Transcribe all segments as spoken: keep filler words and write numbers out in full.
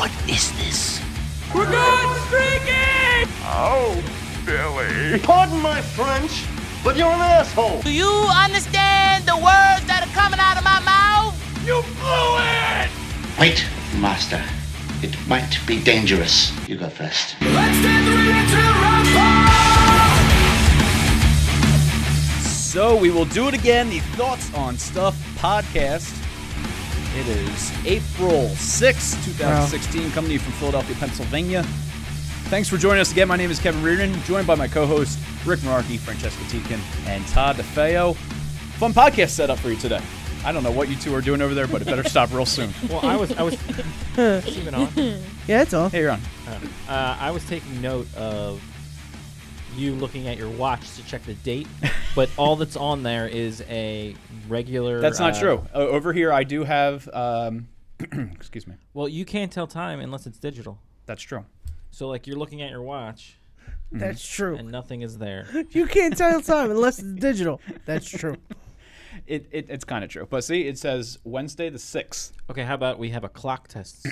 What is this? We're going streaking! Oh, Billy. Pardon my French, but you're an asshole. Do you understand the words that are coming out of my mouth? You blew it! Wait, Master. It might be dangerous. You go first. Let's get ready to rumble! So we will do it again, the Thoughts on Stuff podcast. It is April sixth, twenty sixteen, wow. Coming to you from Philadelphia, Pennsylvania. Thanks for joining us again. My name is Kevin Reardon, joined by my co-host Rick Maraki, Francesca Tekin, and Todd DeFeo. Fun podcast set up for you today. I don't know what you two are doing over there, but it better stop real soon. Well, I was, I was, is even on? Yeah, it's on. Hey, you're on. Uh, uh, I was taking note of you looking at your watch to check the date, but all that's on there is a regular. That's not uh, true. O over here, I do have. Um, excuse me. Well, you can't tell time unless it's digital. That's true. So, like, you're looking at your watch. That's true. And nothing is there. You can't tell time unless it's digital. That's true. It, it it's kind of true, but see, it says Wednesday the sixth. Okay, how about we have a clock test?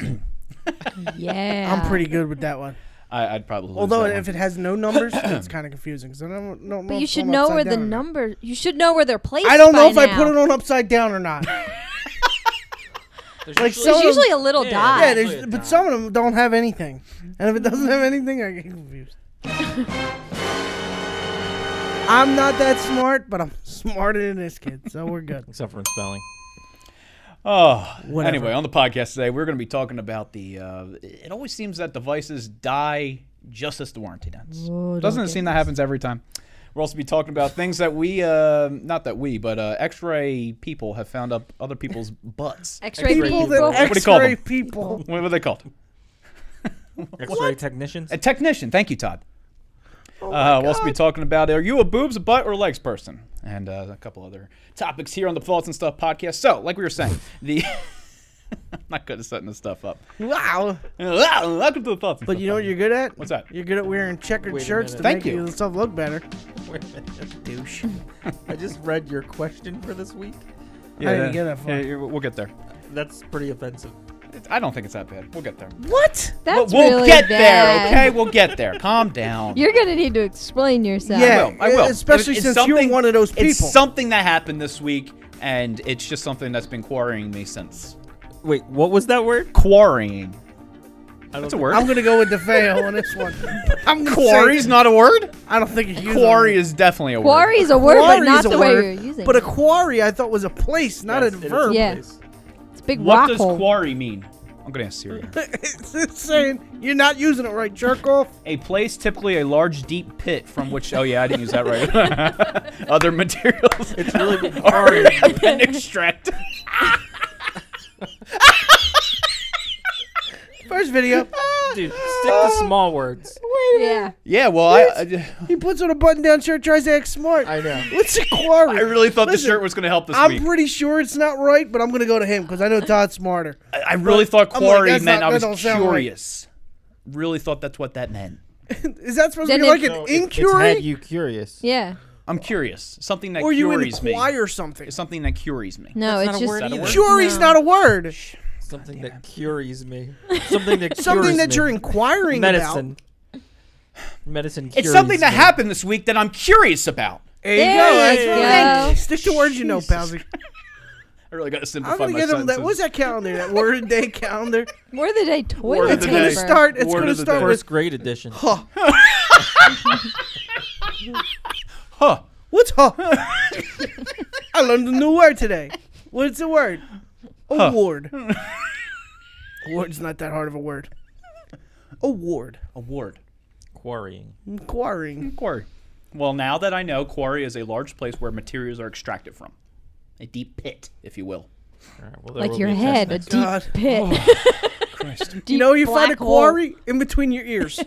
Yeah, I'm pretty good with that one. I, I'd probably. Although if one. It has no numbers, it's kind of confusing. Cause I don't, don't but know you should know where the number. You should know where they're placed. I don't know if now. I put it on upside down or not. There's like usually, there's usually them, a little yeah, dot. Yeah, there's, but dot. Some of them don't have anything, and if it doesn't have anything, I get confused. I'm not that smart, but I'm smarter than this kid, so we're good. Except for in spelling. Oh, whatever. Anyway, on the podcast today, we're going to be talking about the, uh, it always seems that devices die just as the warranty ends. Ooh, Doesn't it seem this. that happens every time? We'll also be talking about things that we, uh, not that we, but uh, x-ray people have found up other people's butts. X-ray people. people. X-ray people. What are they called? X-ray technicians? A technician. Thank you, Todd. Oh uh, we'll also be talking about, are you a boobs, a butt, or legs person? And uh, a couple other topics here on the Thoughts and Stuff podcast. So, like we were saying, the I'm not good at setting this stuff up. Wow. Welcome to the Thoughts and But stuff you know podcast. What you're good at? What's that? You're good at wearing checkered Wait shirts to Thank make you. yourself look better. Wait a minute, douche. I just read your question for this week. Yeah, I didn't get that far. Yeah, we'll get there. That's pretty offensive. I don't think it's that bad. We'll get there. What? That's we'll, we'll really get bad. there, okay? We'll get there. Calm down. You're going to need to explain yourself. Yeah, I will. I will. Especially it's, it's since you're one of those people. It's something that happened this week, and it's just something that's been quarrying me since. Wait, what was that word? Quarrying. That's a word. I'm going to go with DeFeo on this one. I'm Quarry's not a word? I don't think it's used. Quarry is definitely a word. Quarry is a word, quarry but not the word, way you're using it. But a quarry, I thought, was a place, not yes, a verb. Yeah. Big what does hole. quarry mean? I'm going to ask Siri. It's insane. You're not using it right, jerk off. A place, typically a large, deep pit from which... Oh, yeah, I didn't use that right. Other materials it's really quarry. have been extracted. First video. Dude, stick to small words. Wait a minute. Yeah, yeah well, I, I... He puts on a button-down shirt, tries to act smart. I know. What's a quarry? I really thought Listen, the shirt was going to help this I'm week. I'm pretty sure it's not right, but I'm going to go to him because I know Todd's smarter. I, I really but thought quarry like, meant not, I was curious. Right. Really thought that's what that meant. Is that supposed then to be like no, an inquiry? It's had you curious. Yeah. I'm curious. Something that or curies me. Or you inquire something. It's something that curies me. No, that's it's just... Is that a word? Curies no. not a word. Something that curies me. Something that something that me. You're inquiring Medicine. about. Medicine. Medicine. It's something me. that happened this week that I'm curious about. There, there you go. go. go. Stick to words you know, Palsy. I really got to simplify I'm gonna my get sentences. That, what was that calendar? That word of the day calendar. Word of the day toilet. It's going to start. It's going to start. First grade edition. Huh. Huh. What's huh? I learned a new word today. What's the word? Award. Huh. Award's not that hard of a word. Award. Award. Quarrying. Quarrying. Quarry. Well, now that I know, quarry is a large place where materials are extracted from. A deep pit, if you will. All right, well, like will your head, a deep God. pit. Oh, Christ. Deep you know you find a quarry hole. in between your ears.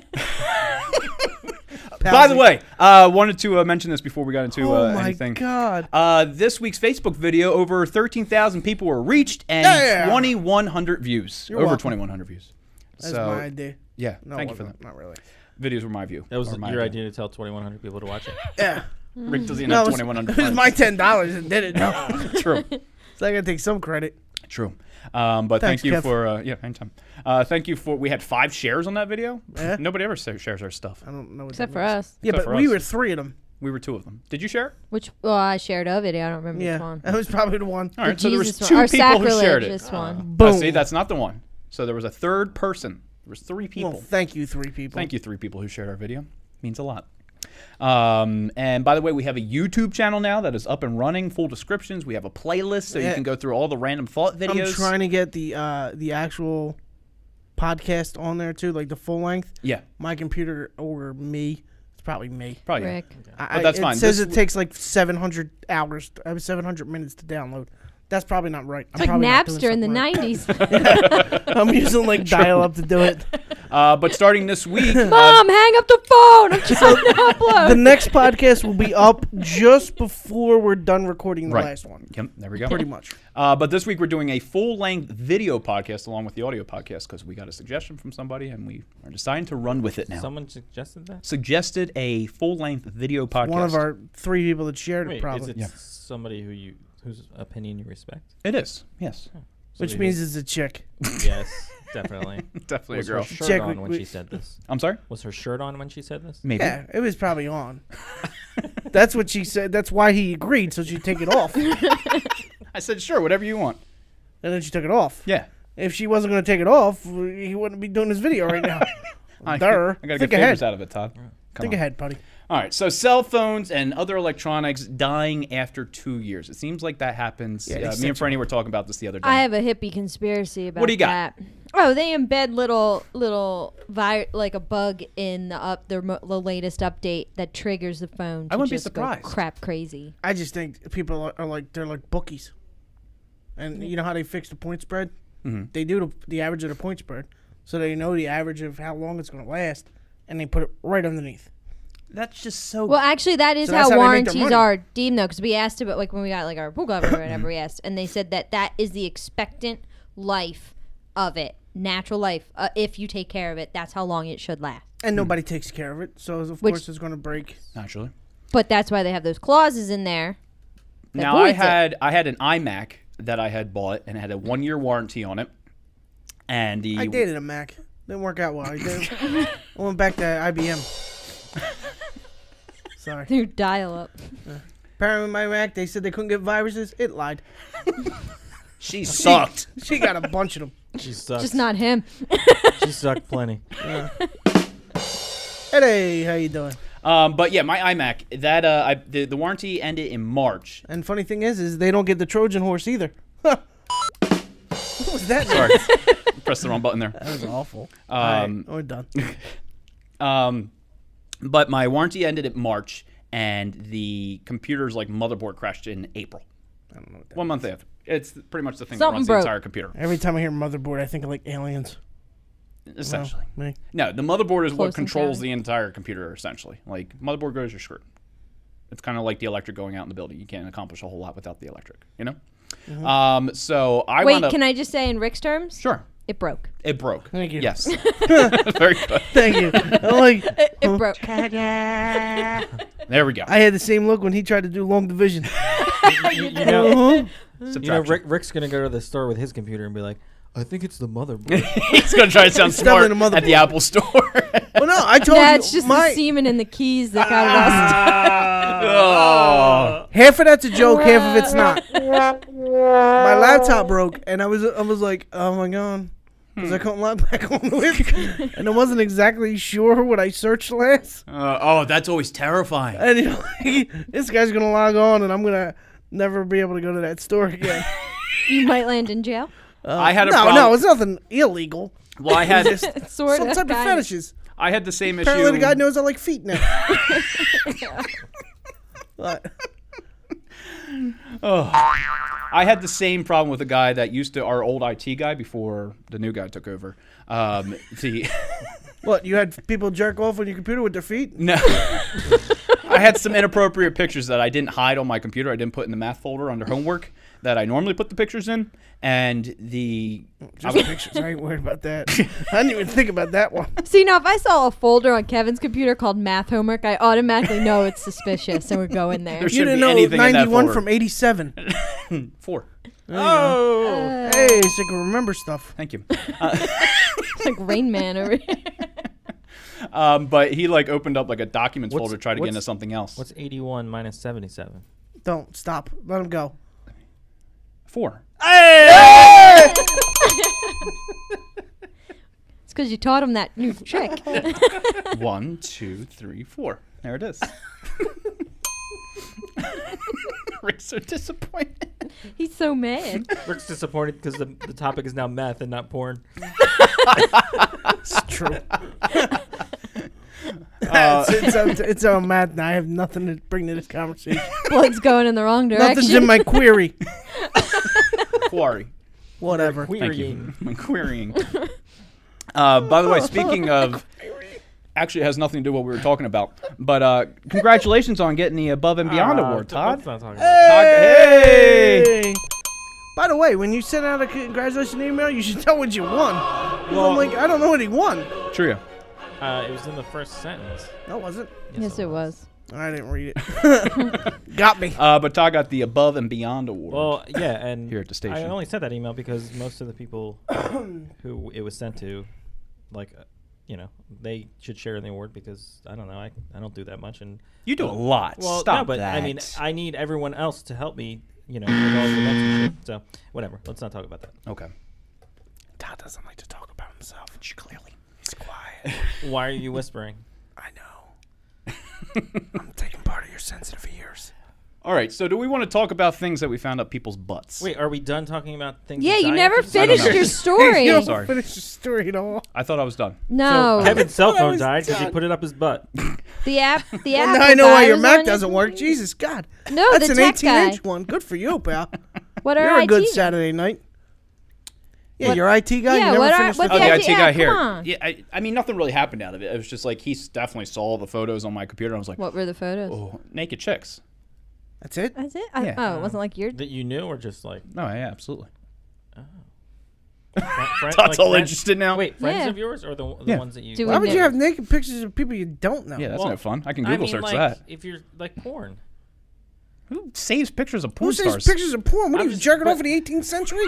By the way, I uh, wanted to uh, mention this before we got into uh, oh my anything. God. Uh, this week's Facebook video, over thirteen thousand people were reached and yeah. twenty-one hundred views. You're over welcome. twenty-one hundred views. That's so, my idea. Yeah, no, thank you for that. Not really. Videos were my view. That was your idea. idea to tell twenty-one hundred people to watch it. Yeah. Rick doesn't have twenty-one hundred. It was my ten dollars and did it. No. True. So I got to take some credit. True. Um, but Thanks, thank you Kev. for, uh, yeah, anytime. Uh, thank you for, we had five shares on that video. Yeah. Nobody ever shares our stuff. I don't know. What Except for was. us. Yeah, Except but we us. were three of them. We were two of them. Did you share? Which, well, I shared a video. I don't remember yeah. which one. That was probably the one. All right, the so Jesus there was two one. people who shared it. One. Uh, Boom. Oh, see, that's not the one. So there was a third person. There was three people. Well, thank you, three people. Thank you, three people who shared our video. It means a lot. Um, and by the way, we have a YouTube channel now that is up and running, full descriptions. We have a playlist, so yeah. you can go through all the random thought videos. I'm trying to get the uh, the actual podcast on there too, like the full length. Yeah. My computer or me. Probably me. Probably Rick. I, but that's it fine. It says this, it takes like seven hundred hours, uh, seven hundred minutes to download. That's probably not right. It's I'm like Napster in the right. nineties. I'm using like dial-up to do it. Uh, but starting this week... Mom, uh, hang up the phone. I'm trying so to upload. The next podcast will be up just before we're done recording the right. last one. Yep, there we go. Pretty much. Uh, but this week we're doing a full-length video podcast along with the audio podcast because we got a suggestion from somebody and we are deciding to run with it now. Someone suggested that? Suggested a full-length video podcast. One of our three people that shared Wait, it probably. Is it yeah. somebody who you... whose opinion you respect? It is, yes. Oh, so Which means it's a chick. Yes, definitely. Definitely was a girl. Was her shirt chick, on we, when we, she said this? I'm sorry? Was her shirt on when she said this? Maybe. Yeah, it was probably on. That's what she said. That's why he agreed, so she'd take it off. I said, sure, whatever you want. And then she took it off. Yeah. If she wasn't going to take it off, he wouldn't be doing this video right now. I, I got to get favors out of it, Todd. Yeah. Come Think on. ahead, buddy. All right, so cell phones and other electronics dying after two years. It seems like that happens. Yeah, uh, me and Franny were talking about this the other day. I have a hippie conspiracy about that. What do you that. got? Oh, they embed little, little vi like a bug in the up their mo the latest update that triggers the phone. To I wouldn't just be surprised. Go crap crazy. I just think people are, are like they're like bookies, and you know how they fix the point spread? Mm-hmm. They do the, the average of the point spread, so they know the average of how long it's going to last. And they put it right underneath. That's just so... Well, actually, that is so how, how warranties are deemed, though, because we asked about, like, when we got, like, our pool cover or whatever, we asked, and they said that that is the expectant life of it, natural life. Uh, if you take care of it, that's how long it should last. And nobody mm. takes care of it, so, of Which, course, it's going to break. Naturally. But that's why they have those clauses in there. Now, I had, I had an iMac that I had bought, and it had a one-year warranty on it. And the I dated a Mac. Didn't work out well. I, did. I went back to I B M. Sorry. Through dial-up. Uh, apparently, my Mac, they said they couldn't get viruses. It lied. She sucked. She, she got a bunch of them. She sucked. Just not him. She sucked plenty. Yeah. Hey, how you doing? Um, but yeah, my iMac. That uh, I, the, the warranty ended in March. And funny thing is, is they don't get the Trojan horse either. What was that? Sorry. Pressed the wrong button there. That was awful. Um, All right, we're done. um, but my warranty ended in March, and the computer's like motherboard crashed in April. I don't know what that One means. month after. It's pretty much the thing Something that runs broke. the entire computer. Every time I hear motherboard, I think of like aliens. Essentially. Well, me. No, the motherboard is Close what controls the entire computer, essentially. Like, motherboard goes, you're screwed. It's kind of like the electric going out in the building. You can't accomplish a whole lot without the electric, you know? Mm-hmm. um, so I Wait, can I just say in Rick's terms? Sure. It broke. It broke. Thank you. Yes. Very good. Thank you. I'm like, it, it oh. broke. There we go. I had the same look when he tried to do long division. you, you know, you know Rick, Rick's going to go to the store with his computer and be like, I think it's the motherboard. He's going to try to sound smart the at the Apple store. Well, no, I told yeah, you. It's just my... the semen and the keys that got it all. Half of that's a joke, half of it's not. My laptop broke, and I was I was like, oh, my God. Because hmm. I couldn't log back on it. And I wasn't exactly sure what I searched last. Uh, oh, that's always terrifying. And you know, like, this guy's going to log on, and I'm going to never be able to go to that store again. You might land in jail. Uh, I had a no, problem. no, it's nothing illegal. Well, I had sort some of type guy. of fetishes. I had the same Apparently issue. Apparently, the guy knows I like feet now. What? Oh. I had the same problem with a guy that used to our old I T guy before the new guy took over. Um, the what you had people jerk off on your computer with their feet? No. I had some inappropriate pictures that I didn't hide on my computer. I didn't put in the math folder under homework. that I normally put the pictures in, and the just I pictures. I ain't worried about that. I didn't even think about that one. See, now if I saw a folder on Kevin's computer called math homework, I automatically know it's suspicious, and we're going there. There you didn't know ninety-one from eighty-seven. Four. Oh, uh, hey, so I can remember stuff. Thank you. Uh, it's like Rain Man over here. Um, but he like opened up like a documents what's, folder to try to get into something else. What's eighty-one minus seventy-seven? Don't stop. Let him go. Four. Hey! Hey! It's because you taught him that new trick. One, two, three, four. There it is. Rick's so disappointed. He's so mad. Rick's disappointed because the, the topic is now meth and not porn. It's true. Uh, it's, it's, it's all mad now. I have nothing to bring to this conversation. Blood's going in the wrong direction. Nothing's in my query. Quarry. Whatever. Querying. Thank you. I'm querying. Uh, by the way, speaking of... Actually, it has nothing to do with what we were talking about. But uh, congratulations on getting the Above and Beyond uh, Award, Todd. Not talking about. Hey! hey! By the way, when you send out a congratulations email, you should tell what you won. Well, I'm like, I don't know what he won. True. Uh, it was in the first sentence. No, was it? Yes, yes it was. was. I didn't read it. Got me. Uh, but Todd got the Above and Beyond Award. Well, yeah, and here at the station. I only sent that email because most of the people who it was sent to, like... Uh, you know, they should share in the award because I don't know, I I don't do that much, and you do well, a lot. Well, Stop no, but that. I mean, I need everyone else to help me. You know, with all the mentorship. So whatever. Let's not talk about that. Okay. Todd doesn't like to talk about himself. She clearly, he's quiet. Why are you whispering? I know. I'm taking part of your sensitive ears. All right, so do we want to talk about things that we found up people's butts? Wait, are we done talking about things? Yeah, you never finished your story. You never finished your story at all. I thought I was done. No. So Kevin's cell phone died because he put it up his butt. The app, the well, app. Now I know why your Mac doesn't work. Jesus, God. No, that's the an eighteen-inch one. Good for you, pal. What are You're I T? A good Saturday night. Yeah, what? Your I T guy. Yeah, you never finished the, oh, the I T guy here. Yeah, I, I mean, nothing really happened out of it. It was just like he definitely saw the photos on my computer. I was like, what were the photos? Oh, naked chicks. That's it? That's it? I, yeah. Oh, it wasn't like your... That you knew or just like... No, yeah, absolutely. Oh. That's like all friends, interested now. Wait, friends yeah. of yours or the, the yeah. ones that you... Do Why would know? You have naked pictures of people you don't know? Yeah, that's well, no fun. I can Google I mean, search like, that. If you're like porn. Who saves pictures of porn Who stars? Who saves pictures of porn? What, I'm are you just, jerking off in the eighteenth century?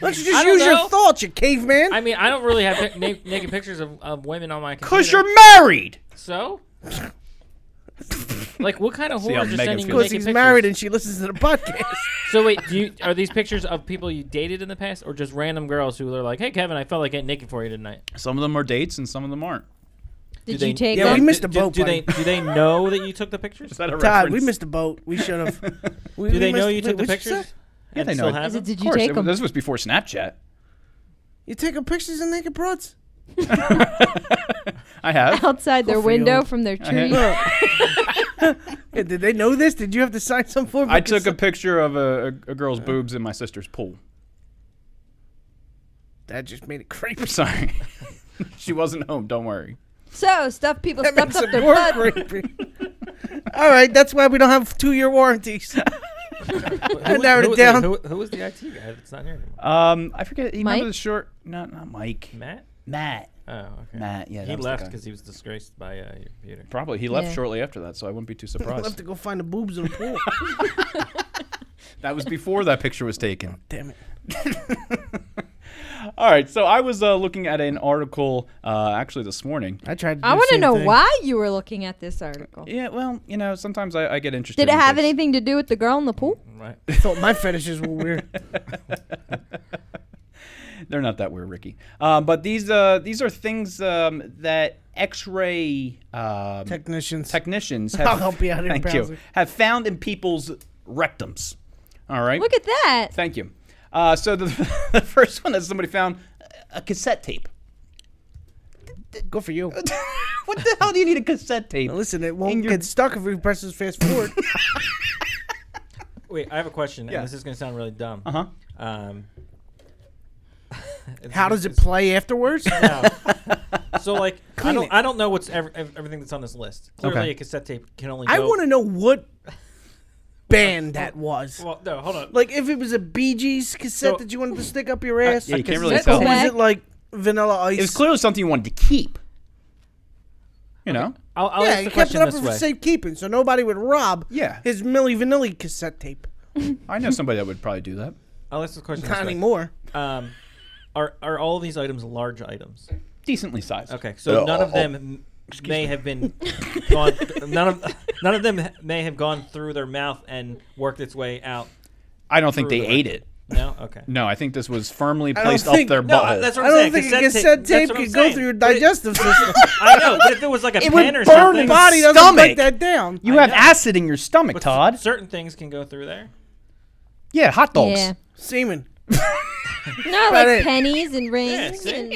Let's just use know. your thoughts, you caveman. I mean, I don't really have pic na naked pictures of, of women on my computer. Because you're married! So? Like what kind of whore is sending you? Because he's pictures? married and she listens to the podcast. So wait, do you, are these pictures of people you dated in the past, or just random girls who are like, "Hey, Kevin, I felt like getting naked for you tonight"? Some of them are dates, and some of them aren't. Did do you they, take? Yeah, them? we missed a boat. Do, do they? Do they know that you took the pictures? Is that a Todd, reference? we missed a boat. We should have. Do we they missed, know you took wait, the pictures? Yeah, they know. It, did you take them? This was before Snapchat. You taking pictures of naked broads? I have outside their window from their tree. Did they know this? Did you have to sign some form? I took a picture of a, a, a girl's uh, boobs in my sister's pool. That just made it creepy. Sorry, she wasn't home. Don't worry. So stuff people stuffed up their butt. All right, that's why we don't have two-year warranties. I narrowed it down. Who, who was the I T guy that's not here anymore? Um, I forget. He remember the short? No, not Mike. Matt. Matt. Oh, okay. Matt, yeah. He left because he was disgraced by uh, your computer. Probably. He left yeah. shortly after that, so I wouldn't be too surprised. He left to go find the boobs in the pool. That was before that picture was taken. Oh, damn it. All right, so I was uh, looking at an article uh, actually this morning. I tried. To I want to know thing. why you were looking at this article. Yeah, well, you know, sometimes I, I get interested. Did it in have things. anything to do with the girl in the pool? Right. I thought my fetishes were weird. They're not that weird, Ricky. Um, but these uh, these are things um, that X-ray um, technicians technicians have, I'll help you out thank you, have found in people's rectums. All right. Look at that. Thank you. Uh, so the, the first one that somebody found a cassette tape. Go for you. What the hell do you need a cassette tape? Now listen, it won't get stuck if we press this fast forward. Wait, I have a question. Yeah. And this is going to sound really dumb. Uh huh. Um, How does it play afterwards? No. So like Clean I don't it. I don't know what's ever, everything that's on this list. Clearly okay. a cassette tape can only. Go I want to know what band that was. Well, no, hold on. Like, if it was a Bee Gees cassette so, that you wanted to stick up your ass, uh, yeah, you can't really tell. Or was it like Vanilla Ice? It was clearly something you wanted to keep. You know? Okay. I'll, I'll yeah, he kept it up for safekeeping, so nobody would rob yeah. his Milli Vanilli cassette tape. I know somebody that would probably do that. I'll ask the question. Not anymore. Um, are, are all these items large items? Decently sized. Okay, so uh, none uh, of them... Excuse may me. have been gone th none of none of them may have gone through their mouth and worked its way out. I don't think they the ate it. No, okay. No, I think this was firmly placed think, up their no, butthole. That's what I'm I don't saying. think a cassette tape could go through your digestive system. I know, but if it was like a it pen or something, your body doesn't stomach. break that down. You I have know. acid in your stomach, but Todd. Certain things can go through there. Yeah, hot dogs, yeah. semen. No, like it. pennies and rings. Yeah, and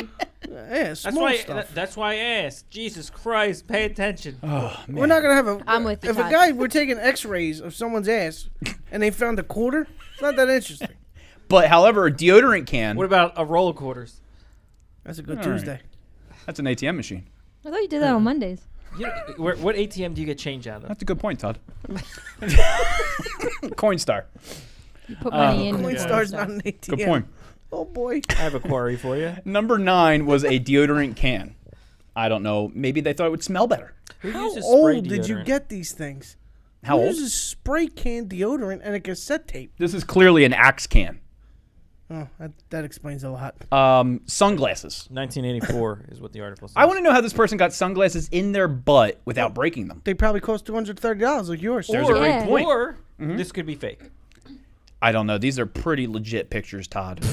yeah, that's why. Stuff. That's why I asked. Jesus Christ, pay attention. Oh, man. We're not gonna have a. I'm with you. If Todd. a guy we're taking X-rays of someone's ass, and they found a quarter, it's not that interesting. But however, a deodorant can. What about a roll of quarters? That's a good All Tuesday. Right. That's an A T M machine. I thought you did that on Mondays. You know, what A T M do you get change out of? That's a good point, Todd. Coinstar. You put money uh, in. Coinstar's not an A T M. Good point. Oh, boy. I have a quarry for you. Number nine was a deodorant can. I don't know. Maybe they thought it would smell better. How old deodorant? did you get these things? How Who old? This is spray can deodorant and a cassette tape. This is clearly an Axe can. Oh, that, that explains a lot. Um, sunglasses. nineteen eighty-four is what the article says. I want to know how this person got sunglasses in their butt without breaking them. They probably cost two hundred thirty dollars like yours. Or, There's a great yeah. point. Or mm-hmm. this could be fake. I don't know. These are pretty legit pictures, Todd.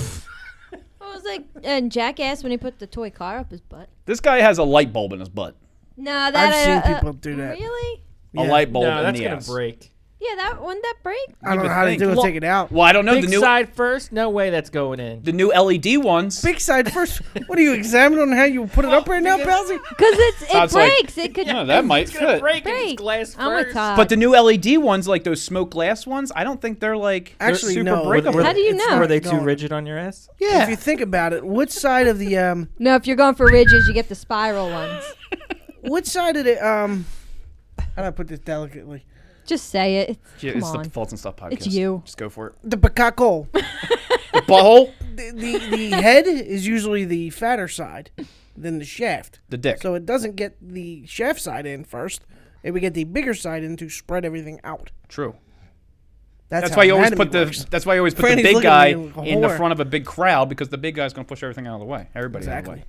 I was like, and Jackass when he put the toy car up his butt. This guy has a light bulb in his butt. No, that I've uh, seen uh, people do that. Really? A yeah. light bulb no, in the ass. No, that's gonna break. Yeah, that wouldn't that break? I don't Even know how think. to do it. Well, take it out. Well, I don't know. Big the new side first. No way, that's going in. The new L E D ones. Big side first. What are you examining how you put it up right now, Palsy? Because it's it Todd's breaks. Like, it could. Yeah, no, that it's, might it's fit. Break. break. Glass I'm first. With Todd. But the new L E D ones, like those smoked glass ones, I don't think they're like actually they're super no. breakable. How do you know? Are they too going. rigid on your ass? Yeah. If you think about it, which side of the um? No, if you're going for ridges, you get the spiral ones. Which side of the um? How do I put this delicately? Just say it. Yeah, Come it's on. the Thoughts and Stuff podcast. It's you. Just go for it. The bucaco. The butthole. The, the, the head is usually the fatter side than the shaft. The dick. So it doesn't get the shaft side in first. It would get the bigger side in to spread everything out. True. That's, that's why you always put works. the. That's why you always put Franny's the big guy like in the front of a big crowd because the big guy's going to push everything out of the way. Everybody exactly. out of the way.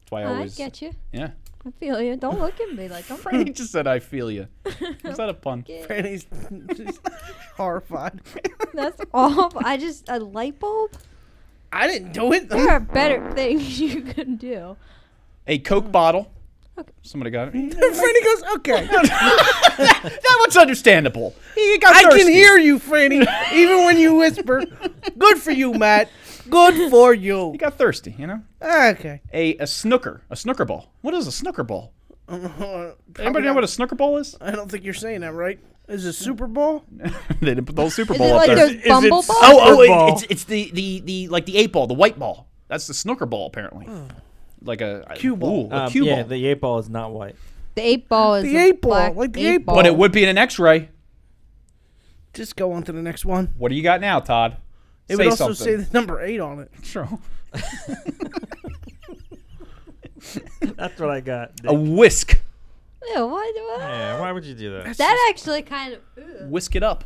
That's why I always. I get you. Yeah. I feel you. Don't look at me like I'm Franny just said I feel you. Is that a pun? Franny's just horrified. That's awful. I just a light bulb? I didn't do it. There are better things you could do. A Coke bottle. Okay. Somebody got it. Franny goes, okay. that, that one's understandable. He got I thirsty. can hear you, Franny, even when you whisper. Good for you, Matt. Good for you. You got thirsty, you know? Okay. A, a snooker. A snooker ball. What is a snooker ball? Uh, Anybody know what a snooker ball is? I don't think you're saying that right. Is it Super Bowl? They didn't put the whole Super Bowl up there. Is it like those bumble balls? Oh, oh, it, it's, it's the, the, the, like the eight ball, the white ball. That's the snooker ball, apparently. Oh. Like a cue ball. Ooh, um, a cue yeah, ball. The eight ball is not white. The eight ball is the eight ball. Like the eight ball. But it would be in an X-ray. Just go on to the next one. What do you got now, Todd? It say would also something. say the number eight on it. Sure. That's what I got. Dick. A whisk. Yeah, why, why? Yeah, why would you do that? That's that actually kind of... Ugh. Whisk it up.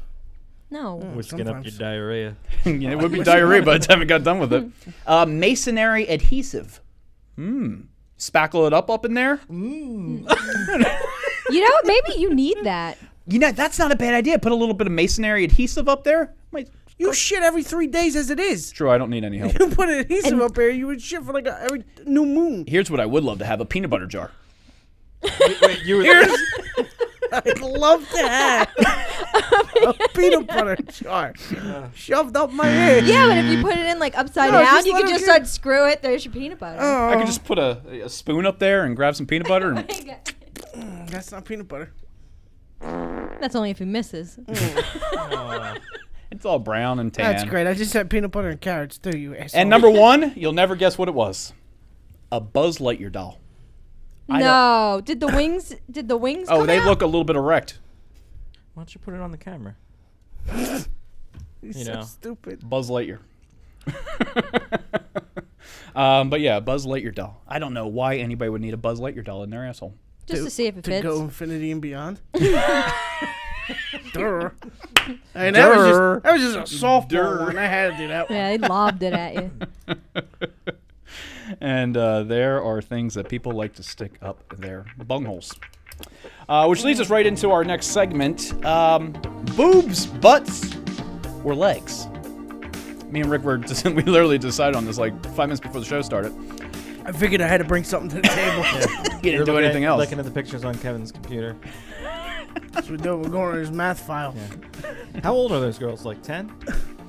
No. Mm, Whisking sometimes. up your diarrhea. Yeah, it would be diarrhea by the time it got done with it. Uh, masonry adhesive. Mm. Spackle it up up in there. Mm. You know, maybe you need that. You know, that's not a bad idea. Put a little bit of masonry adhesive up there. Might... You shit every three days as it is. True, I don't need any help. You put an adhesive and up there, you would shit for like a, every new moon. Here's what I would love to have, a peanut butter jar. wait, wait, you Here's, I'd love to have a peanut butter jar yeah. shoved up my head. Yeah, but if you put it in like upside no, down, you could just get... unscrew it. There's your peanut butter. Uh, I could just put a, a spoon up there and grab some peanut butter. And mm, that's not peanut butter. That's only if he misses. Mm. Oh. It's all brown and tan. That's great. I just had peanut butter and carrots too, you asshole. And number one, you'll never guess what it was. A Buzz Lightyear doll. No. Did the wings did the wings Oh, come they out? look a little bit erect. Why don't you put it on the camera? He's you so know, stupid. Buzz Lightyear. um, but yeah, Buzz Lightyear doll. I don't know why anybody would need a Buzz Lightyear doll in their asshole. Just to, to see if it to fits. To go infinity and beyond. Durr. And that was, just, that was just a softball one. I had to do that one. Yeah, they lobbed it at you. And uh, there are things that people like to stick up their bungholes. Uh, which leads us right into our next segment. Um, boobs, butts, or legs. Me and Rick were just, we literally decided on this like five minutes before the show started. I figured I had to bring something to the table. Yeah. You didn't do anything at, else. Looking at the pictures on Kevin's computer. That's what we're doing. We're going on his math file. Yeah. How old are those girls? Like ten?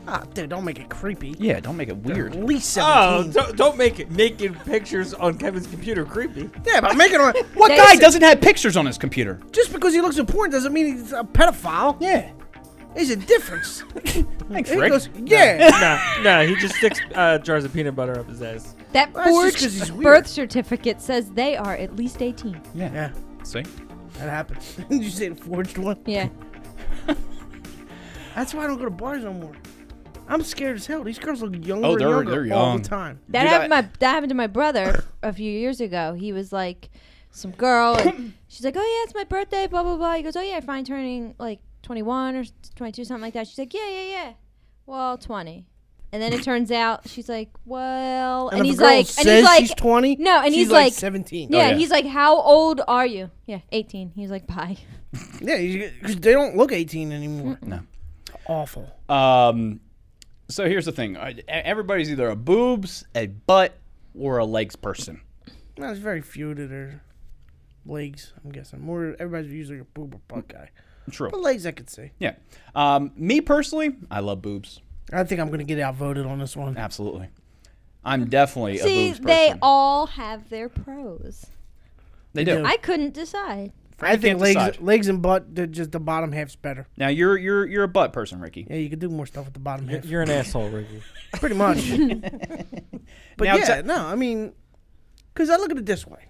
Ah, dude, don't make it creepy. Yeah, don't make it weird. They're at least seventeen. Oh, don't, don't make it naked pictures on Kevin's computer creepy. Yeah, but make it on... What guy doesn't have pictures on his computer? Just because he looks important doesn't mean he's a pedophile. Yeah. There's a difference. Thanks, Rick. Goes, yeah. No, no, no, he just sticks uh, jars of peanut butter up his ass. That well, forged birth certificate says they are at least eighteen. Yeah. Yeah. See? That happens. Did you say the forged one? Yeah. That's why I don't go to bars no more. I'm scared as hell. These girls look younger oh, they're, and younger they're young. all the time. That Dude, happened I, my, That happened to my brother a few years ago. He was like some girl. And she's like, oh, yeah, it's my birthday, blah, blah, blah. He goes, oh, yeah, fine, turning like twenty-one or twenty-two, something like that. She's like, yeah, yeah, yeah. Well, twenty. And then it turns out she's like, well, and, and he's like, and he's like, she's twenty. No, and she's he's like, like seventeen. Yeah, oh, yeah, he's like, how old are you? Yeah, eighteen. He's like, bye. Yeah, because they don't look eighteen anymore. No, awful. Um, so here's the thing: everybody's either a boobs, a butt, or a legs person. No, there's very few that are legs. I'm guessing more. Everybody's usually a boob or butt guy. True. But legs, I could see. Yeah. Um, me personally, I love boobs. I think I'm going to get outvoted on this one. Absolutely. I'm definitely See, a boobs person. See, they all have their pros. They do. I couldn't decide. I, I think legs decide. legs and butt, just the bottom half's better. Now, you're you're you're a butt person, Ricky. Yeah, you could do more stuff with the bottom half. You're an asshole, Ricky. Pretty much. But now, yeah, no, I mean, because I look at it this way.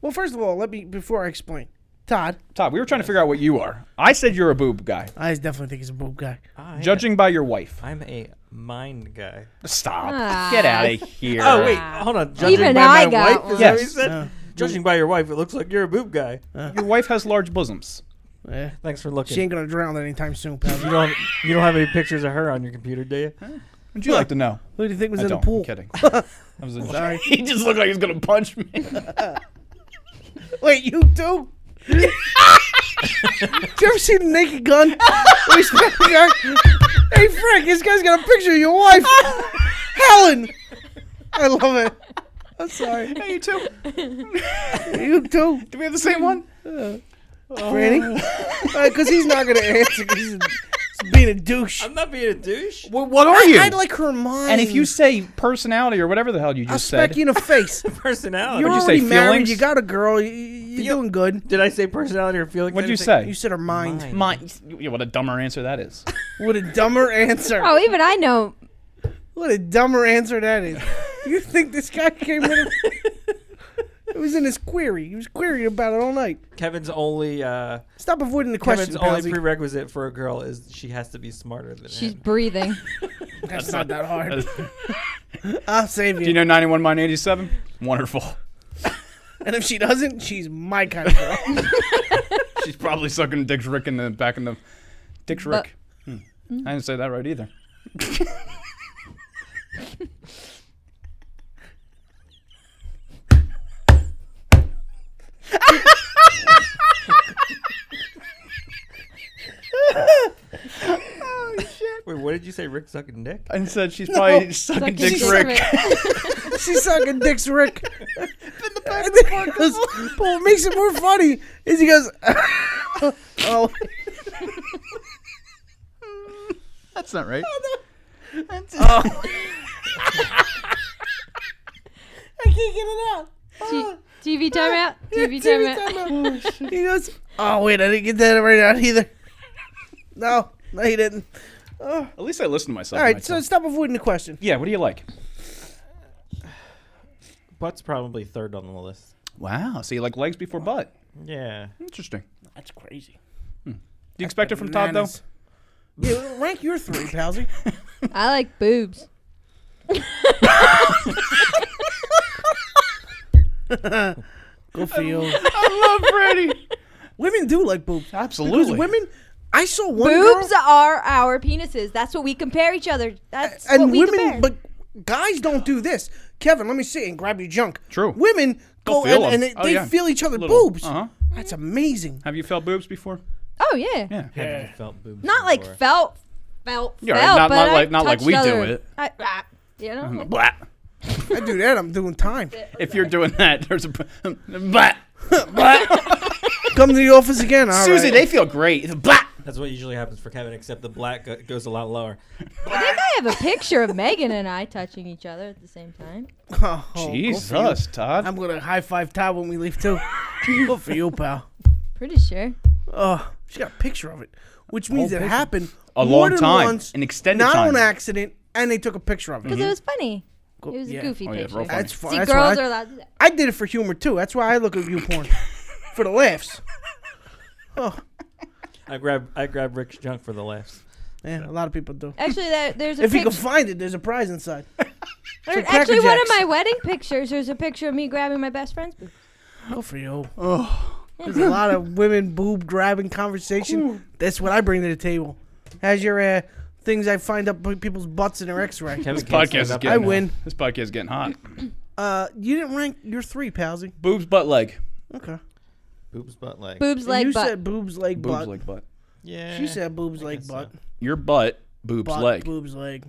Well, first of all, let me, before I explain. Todd. Todd, we were trying to figure out what you are. I said you're a boob guy. I definitely think he's a boob guy. I Judging am, by your wife. I'm a mind guy. Stop. Uh, Get out of here. Oh, wait. Hold on. Judging Even by I my got wife? Is yes. that what you said? No. Judging by your wife, it looks like you're a boob guy. Uh. Your wife has large bosoms. Yeah. Thanks for looking. She ain't going to drown anytime soon, pal. You don't, you don't have any pictures of her on your computer, do you? Huh? Would you like to know? Who do you think was I in don't. the pool? I'm kidding. I was in Sorry. He just looked like he was going to punch me. Wait, you too? Did you ever see the Naked Gun? Hey Frank, this guy's got a picture of your wife, Helen. I love it. I'm sorry. Hey, you too. You too. Do we have the same one? Uh, oh. Franny? Because uh, he's not gonna answer. He's being a douche. I'm not being a douche. Well, what are I, you? I like her mind. And if you say personality or whatever the hell you just I'll said, I'll smack you in the face. Personality. You're What'd already you say, married. Feelings? You got a girl. You, you're Feel doing good. Did I say personality or feelings? What did you say? You said her mind. Mind. mind. Yeah, what a dumber answer that is. What a dumber answer. Oh, even I know. What a dumber answer that is. You think this guy came with a... It was in his query. He was querying about it all night. Kevin's only... Uh, Stop avoiding the question, Kevin's only prerequisite for a girl is she has to be smarter than She's him. breathing. That's, That's not that hard. I'll save you. Do you know ninety-one, mine eighty-seven? Wonderful. And if she doesn't, she's my kind of girl. She's probably sucking Dick's Rick in the back in the... Dick's Rick. Hmm. Mm. I didn't say that right either. Oh shit! Wait, what did you say? Rick sucking dick? I said she's no. probably sucking, sucking dick's she's Rick. She's sucking dick's Rick. In the back of the goes, but what makes it more funny is he goes, "Oh, that's not right." Oh, no. That's oh. I can't get it out. Oh. T V timeout. T V yeah, timeout. Time oh, he goes, "Oh wait, I didn't get that right out either." No, no, he didn't. Oh. At least I listened to myself. All right, myself. So stop avoiding the question. Yeah, what do you like? Butt's probably third on the list. Wow, so you like legs before butt? Yeah. Interesting. That's crazy. Hmm. Do you That's expect it from Todd, though? Yeah, rank your three, Palsy. I like boobs. Go feel. I love Freddie. Women do like boobs. Absolutely. Women, I saw one boobs girl, are our penises. That's what we compare each other. That's and what we women, compare. But guys don't do this. Kevin, let me see and grab your junk. True. Women go, go feel and, and they, oh, they yeah. feel each other's boobs. Uh-huh. That's amazing. Have you felt boobs before? Oh yeah. Yeah. yeah. Have you felt boobs not before? like felt, felt, yeah, felt. Not, but not like not like we other, do it. I, I, you know. Blah. I do that. I'm doing time. If you're doing that, there's a blah. Blah. Come to the office again. All Susie, right. They feel great. Black. That's what usually happens for Kevin, except the black go goes a lot lower. I think I have a picture of Megan and I touching each other at the same time. Oh, Jesus, Todd. I'm going to high-five Todd when we leave, too. Good for you, pal. Pretty sure. Oh, she got a picture of it, which means Whole it picture. happened a more long than time, once, an extended not time. Not on accident, and they took a picture of it. Because mm-hmm. it was funny. It was yeah. a goofy oh, picture. Yeah, that's fun. See, that's girls are allowed to do that. I did it for humor, too. That's why I look at you porn. For the laughs. Oh. I grab I grab Rick's junk for the laughs. Yeah, a lot of people do. Actually, that, there's a if you can find it, there's a prize inside. There's actually one of my wedding pictures. There's a picture of me grabbing my best friend's boob. Oh, for you. Oh, there's a lot of women boob grabbing conversation. Ooh. That's what I bring to the table. How's your uh, things I find up people's butts in their X-ray? This podcast is I win. Hot. This podcast is getting hot. uh, you didn't rank your three, Palsy. Boobs, butt, leg. Okay. Boobs, butt, leg. Boobs, leg, you butt. You said boobs, leg, boobs, butt. Boobs, leg, butt. Yeah. She said boobs, leg, butt. So. Your butt, boobs, butt, leg. boobs, leg.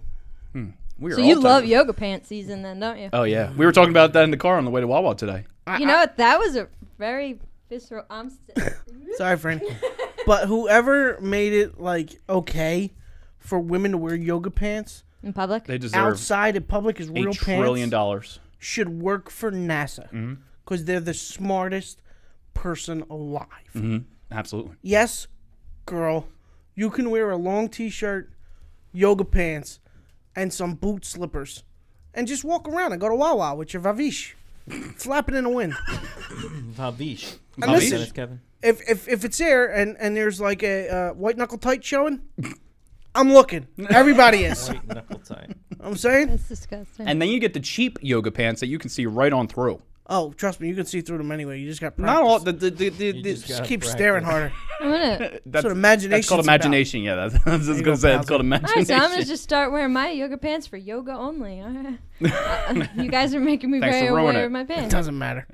Hmm. We so you love yoga pants season then, don't you? Oh, yeah. We were talking about that in the car on the way to Wawa today. I, you I, know what? That was a very visceral... I'm Sorry, friend. But whoever made it, like, okay for women to wear yoga pants... In public? They deserve... Outside in public is real pants. eight trillion dollars. Should work for NASA. Because mm-hmm. they're the smartest... person alive. Mm-hmm. Absolutely. Yes, girl, you can wear a long t-shirt, yoga pants, and some boot slippers, and just walk around and go to Wawa with your Vavish, flapping in the wind. Vavish. And listen, Vavish. Kevin. If if if it's there and and there's like a uh, white knuckle tight showing, I'm looking. Everybody is. White knuckle tight. I'm saying. That's disgusting. And then you get the cheap yoga pants that you can see right on through. Oh, trust me, you can see through them anyway. You just got practice. Not all. The, the, the, the, just, just keep practice. staring harder. That's what imagination. That's called imagination. About. Yeah, that's, I was just gonna say it's called imagination. All right, so I'm gonna just start wearing my yoga pants for yoga only. All right. uh, you guys are making me Thanks very aware of my pants. It doesn't matter.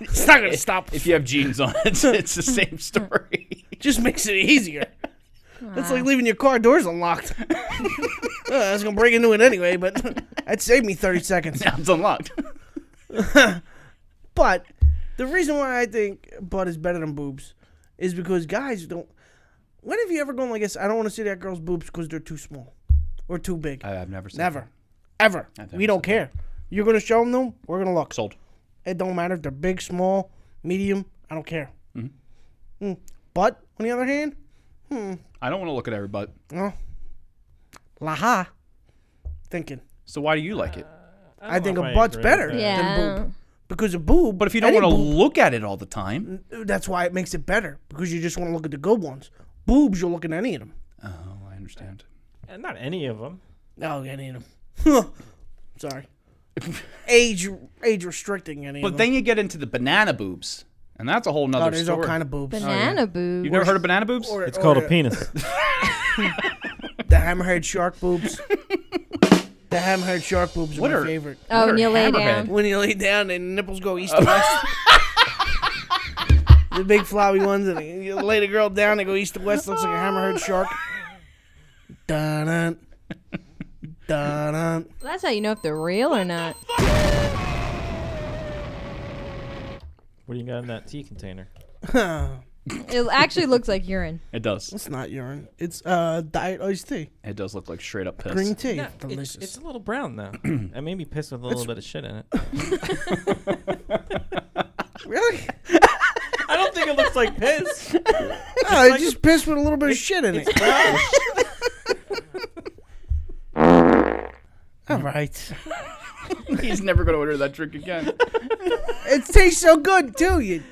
It's not gonna stop. If you have jeans on, it's, it's the same story. Just makes it easier. Wow. That's like leaving your car doors unlocked. uh, I was gonna break into it anyway, but that saved me thirty seconds. Now it's unlocked. But the reason why I think butt is better than boobs is because guys don't. When have you ever gone like this? I don't want to see that girl's boobs because they're too small or too big. I, I've never seen never that. ever. Never we don't care. That. You're gonna show them them. We're gonna look. Sold. It don't matter if they're big, small, medium. I don't care. Mm-hmm. mm. But on the other hand, hmm. I don't want to look at every butt. No. Laha. Thinking. So why do you like it? I, I think a butt's better yeah. than boob. Because a boob... But if you don't want to look at it all the time... That's why it makes it better. Because you just want to look at the good ones. Boobs, you'll look at any of them. Oh, I understand. Uh, not any of them. No, any of them. Sorry. Age age restricting any but of them. But then you get into the banana boobs. And that's a whole nother oh, there's story. There's all kind of boobs. Banana oh, yeah. boobs. You've never heard of banana boobs? Or, it's or called a, a penis. The hammerhead shark boobs. The hammerhead shark boobs are what my are, favorite. Oh, when you lay down. When you lay down and nipples go east uh, to west. The big floppy ones. And you lay the girl down, they go east to west. Looks like a hammerhead shark. Dun-dun. Dun-dun. Well, that's how you know if they're real or not. What do you got in that tea container? It actually looks like urine. It does. It's not urine. It's uh, diet iced tea. It does look like straight up piss. Green tea. No, delicious. It's, it's a little brown, though. It made me piss with a little it's... bit of shit in it. Really? I don't think it looks like piss. No, I like... just pissed with a little bit it's, of shit in it's it. Brown. All right. He's never going to order that drink again. It tastes so good, too. You...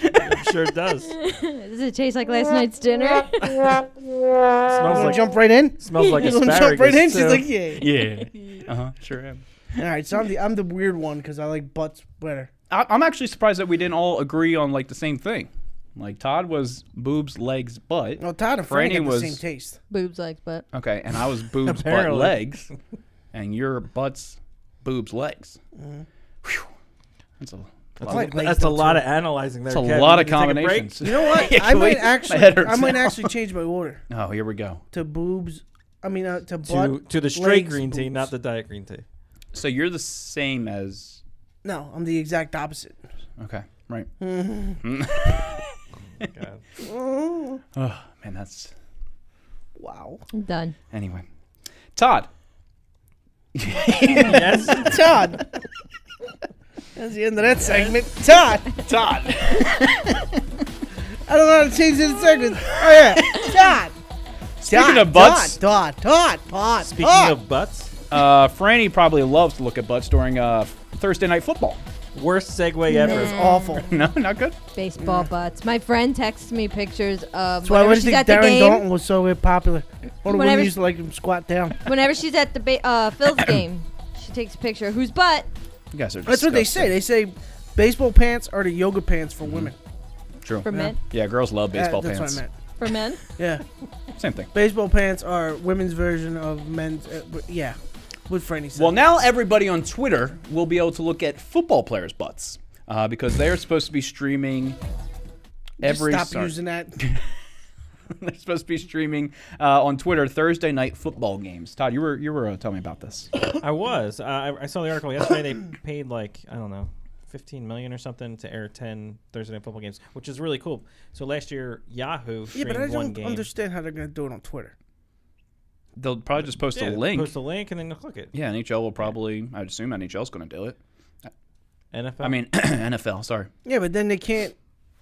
I'm sure it does. Does it taste like last night's dinner? Smells like, jump right in. Smells like asparagus. Jump right in. She's like, yeah, yeah. Uh huh. Sure am. All right, so I'm the I'm the weird one because I like butts better. I, I'm actually surprised that we didn't all agree on like the same thing. Like Todd was boobs, legs, butt. No, Todd and Franny, Franny was the same taste. Boobs, legs, butt. Okay, and I was boobs, butt, legs, and your butts, boobs, legs. Mm-hmm. Whew. That's a. That's, like, of, that's a lot of analyzing there. That's a Kevin. lot of combinations. You know what? yeah, I might actually, I might now. actually change my order. Oh, here we go. To boobs, I mean uh, to butt. To, to the straight legs, green boobs. tea, not the diet green tea. So you're the same as? No, I'm the exact opposite. Okay, right. Mm-hmm. oh, God. oh man, that's wow. I'm done. Anyway, Todd. yes, Todd. That's the end of that segment. Todd! Todd! I don't know how to change this segment. Oh, yeah. Todd! Speaking Todd, of butts. Todd, Todd, Todd, Speaking Todd. of butts. Uh, Franny probably loves to look at butts during uh, Thursday Night Football. Worst segue ever. Nah. It's awful. No, not good. Baseball yeah. butts. My friend texts me pictures of so whenever I she's at Darren the game. Darren Dalton was so popular. Or the women used to like him squat down. Whenever she's at the ba uh, Phil's game, she takes a picture of whose butt. You guys are That's disgusting. What they say. They say baseball pants are the yoga pants for women. True. For yeah. men? Yeah, girls love baseball uh, that's pants. That's what I meant. For men? Yeah. Same thing. Baseball pants are women's version of men's. Uh, yeah. With Franny said. Well, now everybody on Twitter will be able to look at football players' butts uh, because they are supposed to be streaming every. Just stop start. using that. They're supposed to be streaming uh, on Twitter Thursday night football games. Todd, you were you were uh, telling me about this. I was. Uh, I, I saw the article yesterday. They paid like I don't know, fifteen million or something to air ten Thursday night football games, which is really cool. So last year Yahoo streamed yeah, but I one don't game. Understand how they're going to do it on Twitter. They'll probably just post yeah, a link. Post a link and then they'll click it. Yeah, N H L will probably. I'd assume N H L's going to do it. N F L. I mean N F L. Sorry. Yeah, but then they can't.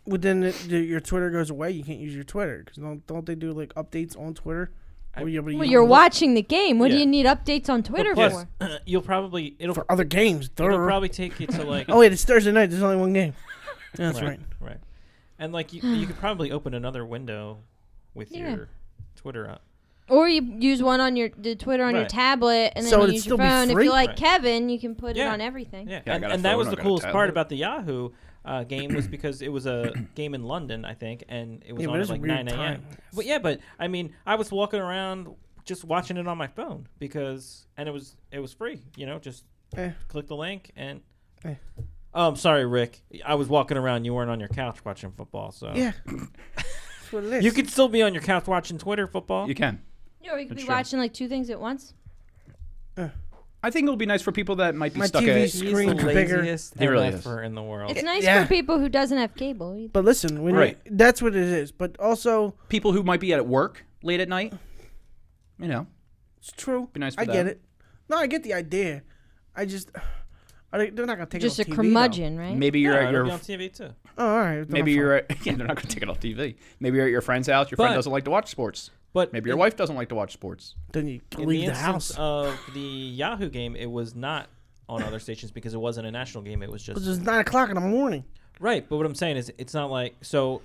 Well, then the, the, your Twitter goes away. You can't use your Twitter because don't, don't they do like updates on Twitter? I, well, you're watching the game. What yeah. do you need updates on Twitter plus, for? Uh, you'll probably it'll for other games. It'll probably take you to like. oh wait, it's Thursday night. There's only one game. Yeah, that's right, right. Right, and like you, you could probably open another window with yeah. your Twitter up. Or you use one on your the Twitter on right. your tablet, and then so you use your phone. If you like right. Kevin, you can put yeah. it on everything. Yeah, yeah and, and that was the coolest part about the Yahoo. Uh, game was because it was a game in London, I think, and it was yeah, on at like nine A M But yeah, but I mean, I was walking around just watching it on my phone because, and it was it was free, you know, just eh. click the link and. Eh. Oh, I'm sorry, Rick. I was walking around. You weren't on your couch watching football, so yeah. you could still be on your couch watching Twitter football. You can. Yeah, or you could That's be true. watching like two things at once. Uh. I think it'll be nice for people that might be My stuck T V at screen He's the bigger. Laziest he really is. in the world. It's nice yeah. for people who doesn't have cable. Either. But listen, when right. you, that's what it is. But also people who might be at work late at night. You know, it's true. Be nice. For I that. get it. No, I get the idea. I just I, they're not gonna take just it off T V. Just a curmudgeon, though. right? Maybe you're yeah, at your be on T V too. Oh, all right. Maybe you're at, yeah. They're not gonna take it off T V. Maybe you're at your friend's house. Your but, friend doesn't like to watch sports. But maybe your wife doesn't like to watch sports. Then you leave the, the house. Of the Yahoo game, it was not on other stations because it wasn't a national game. It was just it was nine o'clock in the morning. Right, but what I'm saying is, it's not like so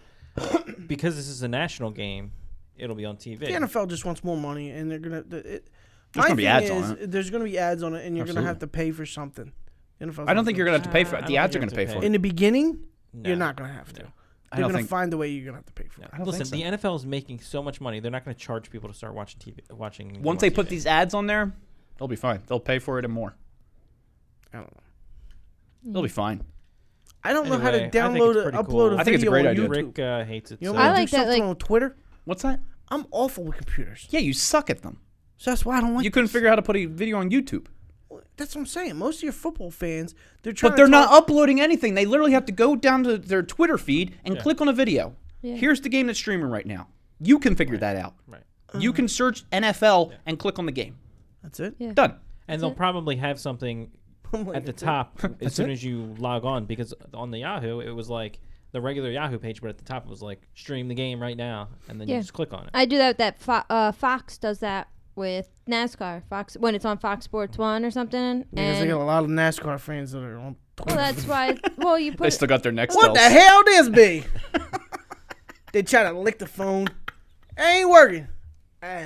because this is a national game, it'll be on T V. The N F L just wants more money, and they're gonna. It, there's gonna be ads is, on it. There's gonna be ads on it, and you're Absolutely. gonna have to pay for something. The N F L's I don't think you're gonna have to pay for it. The ads are gonna pay for it. In the beginning, no, you're not gonna have to. No. They're going to find the way you're going to have to pay for it. No, listen, so. the N F L is making so much money, they're not going to charge people to start watching T V. Watching Once they T V. put these ads on there, they'll be fine. They'll pay for it and more. I don't know. They'll be fine. I don't anyway, know how to download and upload cool. a video I think it's a great idea. Rick uh, hates it. You know, so. I like that. Like, on Twitter. What's that? I'm awful with computers. Yeah, you suck at them. So that's why I don't like You this. couldn't figure out how to put a video on YouTube. That's what I'm saying. Most of your football fans, they're trying. But they're to not uploading anything. They literally have to go down to their Twitter feed and yeah. click on a video. Yeah. Here's the game that's streaming right now. You can figure right. that out. Right. You uh-huh. can search N F L yeah. and click on the game. That's it. Yeah. Done. And that's they'll it. probably have something at the top as soon it? as you log on, because on the Yahoo it was like the regular Yahoo page, but at the top it was like stream the game right now, and then yeah. you just click on it. I do that. With that Fo uh, Fox does that. With NASCAR, Fox when it's on Fox Sports One or something, because yeah, they got a lot of NASCAR fans that are on. Well, that's why. Well, you put. They still got their next. What the hell this be? They try to lick the phone. It ain't working. Ah.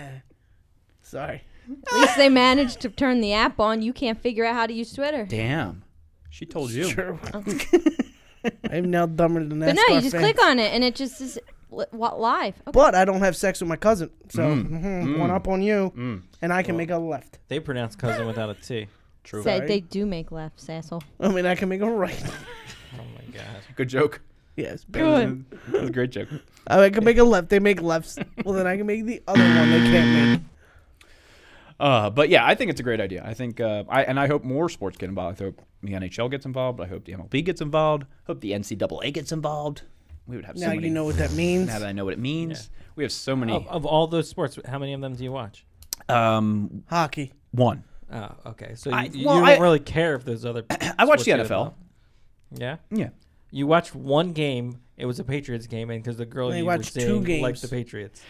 Sorry. At least they managed to turn the app on. You can't figure out how to use Twitter. Damn. She told you. Sure. Oh. I'm now dumber than that. But no, you just fans. click on it, and it just is li live. Okay. But I don't have sex with my cousin, so mm. Mm-hmm, mm. one up on you, mm. and I can well, make a left. They pronounce cousin without a T. True. So they do make lefts, asshole. I mean, I can make a right. Oh, my God. Good joke. Yes. Good. That was a great joke. I can make a left. They make lefts. Well, then I can make the other one they can't make. Uh, but yeah, I think it's a great idea. I think, uh, I and I hope more sports get involved. I hope the N H L gets involved. I hope the M L B gets involved. I hope the N C double A gets involved. We would have. Now so many, you know what that means. Now that I know what it means, yeah. we have so many of, of all those sports. How many of them do you watch? Um, hockey. One. Oh, okay. So you, I, well, you don't I, really care if there's other. I watch the N F L. Yeah. Yeah. You watched one game. It was a Patriots game, and because the girl they you watched were seeing two games. liked the Patriots.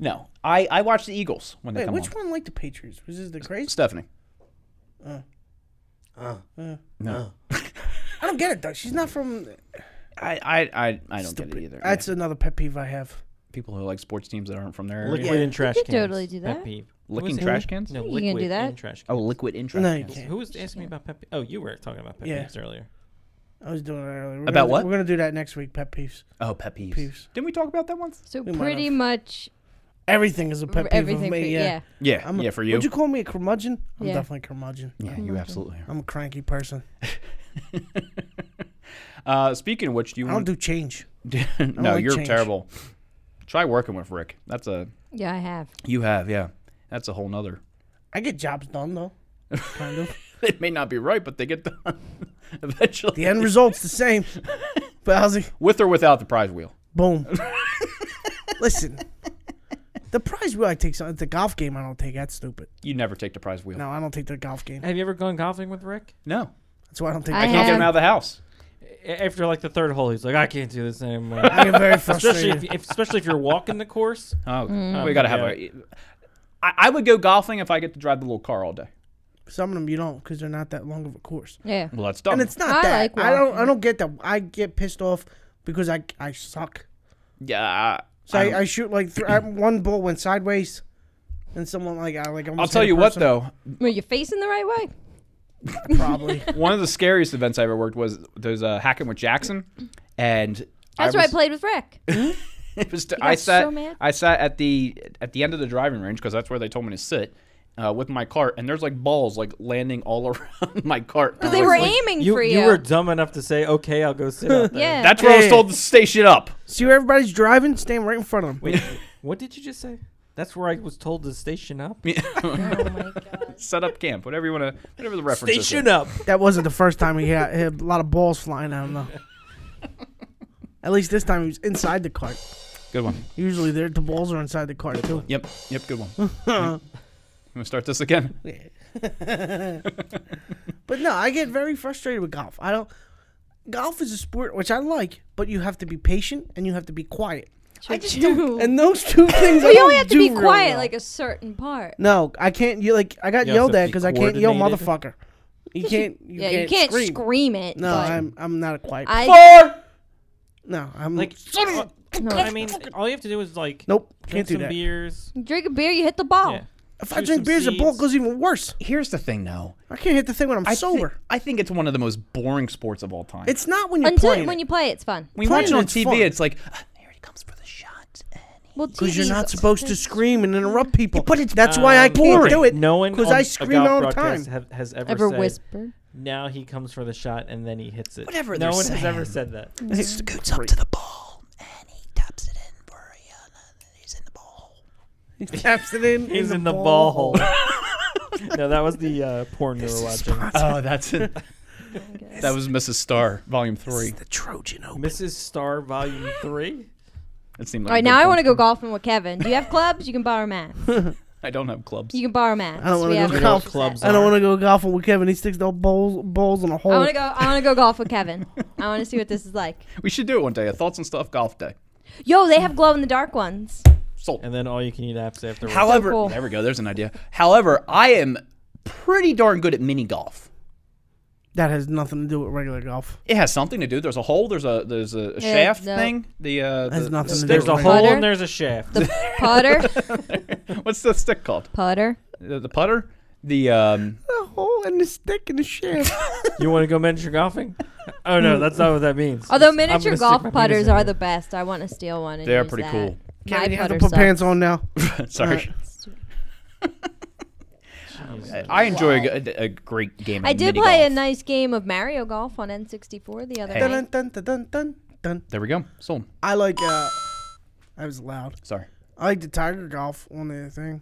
No, I, I watch the Eagles when Wait, they come which on. Which one liked the Patriots? Was this the crazy? Stephanie. Uh, uh, uh, no. Uh. I don't get it, though. She's not from... I, I, I, I don't Stupid. get it either. That's yeah. another pet peeve I have. People who like sports teams that aren't from there. Liquid yeah. in trash you cans. You totally do that. Pet peeve. Licking trash cans? No, liquid you can do that? in trash cans. Oh, liquid in trash no, cans. Can't. Who was asking me about pet peeves? Oh, you were talking about pet yeah. peeves earlier. I was doing it earlier. We're about gonna, what? We're going to do that next week, pet peeves. Oh, pet peeves. peeves. Didn't we talk about that once? So we pretty much... Everything is a pet peeve of me. Yeah, yeah, yeah, I'm a, yeah. For you, would you call me a curmudgeon? I'm yeah. definitely a curmudgeon. Yeah, curmudgeon. You absolutely are. I'm a cranky person. uh, speaking of which, do you? I don't do change. No, like you're change. terrible. Try working with Rick. That's a. Yeah, I have. You have, yeah. That's a whole nother. I get jobs done though. Kind of. It may not be right, but they get done eventually. The end result's the same. But how's it? With or without the prize wheel. Boom. Listen. The prize wheel I take, so the golf game I don't take. That's stupid. You never take the prize wheel. No, I don't take the golf game. Have you ever gone golfing with Rick? No. That's why I don't take I the golf game. I can't get him out of the house. After like the third hole, he's like, I can't do this anymore. I get very frustrated. Especially if, especially if you're walking the course. Oh, mm. we got to have yeah. a... I, I would go golfing if I get to drive the little car all day. Some of them you don't because they're not that long of a course. Yeah. Well, that's dumb. And it's not I that. Like I, don't, I don't get that. I get pissed off because I, I suck. Yeah, I, So I, I shoot like th I, one ball went sideways, and someone like I like. I'll tell you what though. Were you facing the right way? Probably. One of the scariest events I ever worked was there's a uh, hacking with Jackson, and that's I where was, I played with Rick. It was. I sat. So mad. I sat at the at the end of the driving range because that's where they told me to sit. Uh, with my cart, and there's like balls like landing all around my cart. Because they were like, aiming you, for you. You were dumb enough to say, okay, I'll go sit up there. Yeah. That's where yeah. I was told to stay shit up. See where everybody's driving? Stand right in front of them. Wait, what did you just say? That's where I was told to station up? Yeah. Oh my God. Set up camp, whatever you want to, whatever the reference is. Station up. That wasn't the first time he had, he had a lot of balls flying out though. At least this time he was inside the cart. Good one. Usually the balls are inside the cart good too. One. Yep, yep, good one. Yep. I'm gonna start this again. But no, I get very frustrated with golf. I don't. Golf is a sport which I like, but you have to be patient and you have to be quiet. Which I just do. And those two things. Well, I you only have to be quiet really well. like a certain part. No, I can't. You like I got you yelled at because I can't yell motherfucker. You can't. You yeah, can't you can't scream, scream it. No, I'm I'm not a quiet. I, Four. No, I'm like. Uh, no, I mean, all you have to do is like. Nope, drink can't do some that. Beers. You drink a beer, you hit the ball. Yeah. If I drink beers, the ball goes even worse. Here's the thing, though. I can't hit the thing when I'm I sober. Th I think it's one of the most boring sports of all time. It's not when you Until play it. When you play it, it's fun. When you watch it on T V, fun. it's like, ah, here he comes for the shot. Because well, you're not supposed to scream and interrupt people. But it's, that's um, why I boring. can't do it. No one because I scream all the time. Have, has ever, ever said, whispered. Now he comes for the shot and then he hits it. Whatever. No one saying. has ever said that. He scoots up to the ball and he taps it in. He taps it in. He's in, in the, the ball, ball hole. No, that was the uh, porn this we were watching. Oh, that's it. That was Missus Starr, Volume Three. The Trojan Open. Missus Starr, Volume Three. It seemed like. All right, now I want to go golfing with Kevin. Do you have clubs? You can borrow mats. I don't have clubs. You can borrow mats. I don't want to go golf clubs. I don't want to go golfing with Kevin. He sticks those bowls, bowls in a hole. I want to go. I want to go golf with Kevin. I want to see what this is like. We should do it one day. A Thoughts on Stuff golf day. Yo, they have glow in the dark ones. Sold. And then all you can eat apps afterwards. However, so cool. There we go. There's an idea. However, I am pretty darn good at mini golf. That has nothing to do with regular golf. It has something to do. There's a hole. There's a there's a yeah, shaft no. thing. The uh, has the, nothing the to do. There's a hole putter? And there's a shaft. The putter. What's the stick called? Putter. The, the putter. The um. The hole and the stick and the shaft. You want to go miniature golfing? Oh no, that's not what that means. Although it's, miniature golf putters are the best. I want to steal one. And they are use pretty that. Cool. Can you have to put pants on now? Sorry. I enjoy wow. a, a great game of I did play golf. A nice game of Mario Golf on N sixty-four the other hey. Night. Dun, dun, dun, dun, dun. There we go. Sold. I like... Uh, I was loud. Sorry. I like the Tiger Golf on the thing.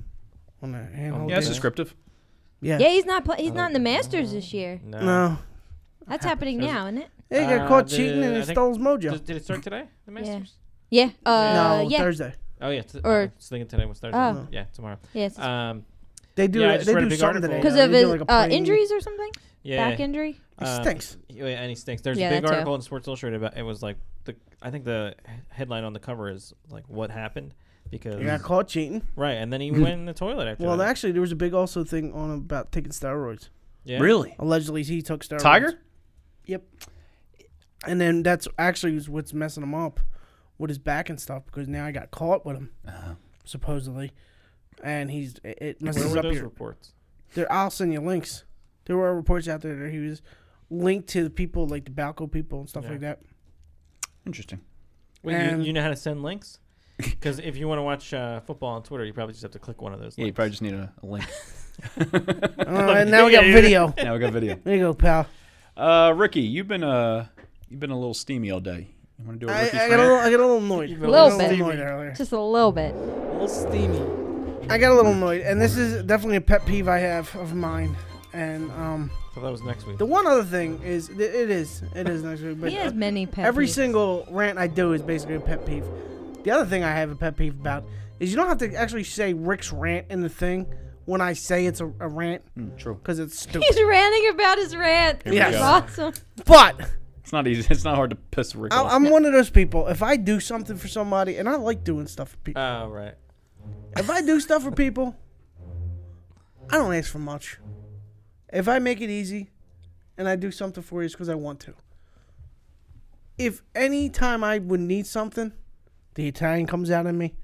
On the handheld. Yeah, it's descriptive. Yeah. Yeah, he's not he's not in the Masters this year. No. no. That's happening now, isn't it? He uh, got caught cheating and he stole his mojo. Did, did it start today, the Masters? Yeah. yeah. Uh, no, yeah. Thursday. Oh, yeah. Or, I was thinking today was Thursday. Oh. Yeah, tomorrow. Yeah, um... They do. Yeah, they do something today because of his like uh, injuries or something. Yeah, back injury. He um, stinks. Yeah, and he stinks. There's yeah, a big article too. In Sports Illustrated about it was like the. I think the headline on the cover is like what happened because he got caught cheating. Right, and then he went in the toilet after. Well, that. Actually, there was a big also thing on about taking steroids. Yeah, really. Allegedly, he took steroids. Tiger. Yep. And then that's actually what's messing him up with his back and stuff because now I got caught with him, uh-huh. supposedly. And he's it messes up those your reports. There, I'll send you links. There were reports out there that he was linked to the people like the Balco people and stuff yeah. like that. Interesting. Wait, you, you know how to send links? Because if you want to watch uh, football on Twitter, you probably just have to click one of those. Links. Yeah, you probably just need a, a link. All right, now we got video. Now we got video. There you go, pal. Uh, Ricky, you've been uh, you've been a little steamy all day. You want to do a Ricky? I, I, got a little, I got a little annoyed. A little, a little bit. Earlier. Just a little bit. A little steamy. I got a little annoyed, and this is definitely a pet peeve I have of mine. And um, so that was next week. The one other thing is, it is, it is next week. But he has many pet peeves. Every single rant I do is basically a pet peeve. The other thing I have a pet peeve about is you don't have to actually say Rick's rant in the thing when I say it's a, a rant. Mm, true. Because it's stupid. He's ranting about his rant. Yes. Awesome. But it's not easy. It's not hard to piss Rick off. I'm one of those people. If I do something for somebody, and I like doing stuff for people. Oh, right. If I do stuff for people, I don't ask for much. If I make it easy and I do something for you, it's because I want to. If any time I would need something, the Italian comes out in me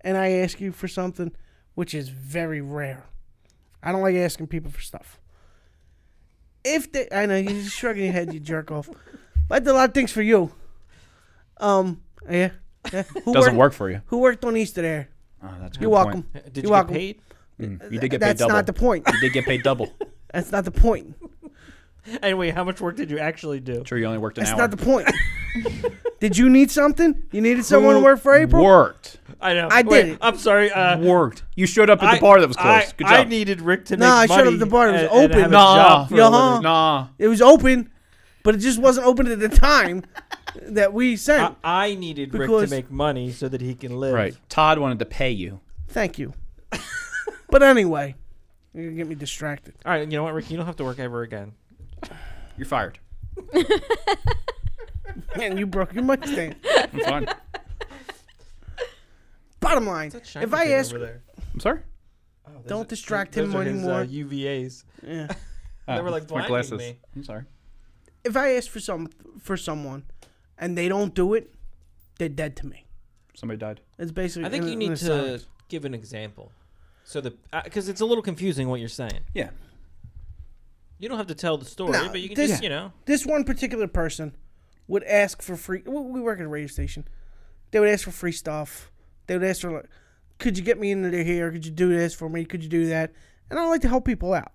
and I ask you for something, which is very rare. I don't like asking people for stuff. If they, I know, you're just shrugging your head, you jerk off. But I did a lot of things for you. Um, yeah. yeah. Who Doesn't worked, work for you. Who worked on Easter there? Oh, that's You're welcome. Did you You're get welcome. Paid? Mm, you did get that's paid double. That's not the point. You did get paid double. That's not the point. Anyway, how much work did you actually do? I'm sure you only worked an that's hour. That's not the point. Did you need something? You needed someone Who to work for April? Worked. I know. I Wait, did. I'm sorry. Uh, worked. You showed up at I, the bar that was closed. I, Good job. I needed Rick to make nah, money. No, I showed up at the bar that was and, open. And nah. Uh-huh. Nah. It was open, but it just wasn't open at the time. That we sent. I, I needed Rick to make money so that he can live. Right. Todd wanted to pay you. Thank you. But anyway, you're going to get me distracted. All right. You know what, Rick? You don't have to work ever again. You're fired. Man, you broke your mic stand. I'm fine. Bottom line, if I ask. There. I'm sorry? Oh, don't a, distract him those anymore. Are his, uh, U V As. Yeah. Oh, they were like blinding glasses. Me. I'm sorry. If I ask for some for someone. And they don't do it, they're dead to me. Somebody died. It's basically. I think in, you need to science. Give an example, so the because uh, it's a little confusing what you're saying. Yeah. You don't have to tell the story, no, but you can this, just you know. This one particular person would ask for free. We work at a radio station. They would ask for free stuff. They would ask for, like, could you get me into here? Could you do this for me? Could you do that? And I like to help people out.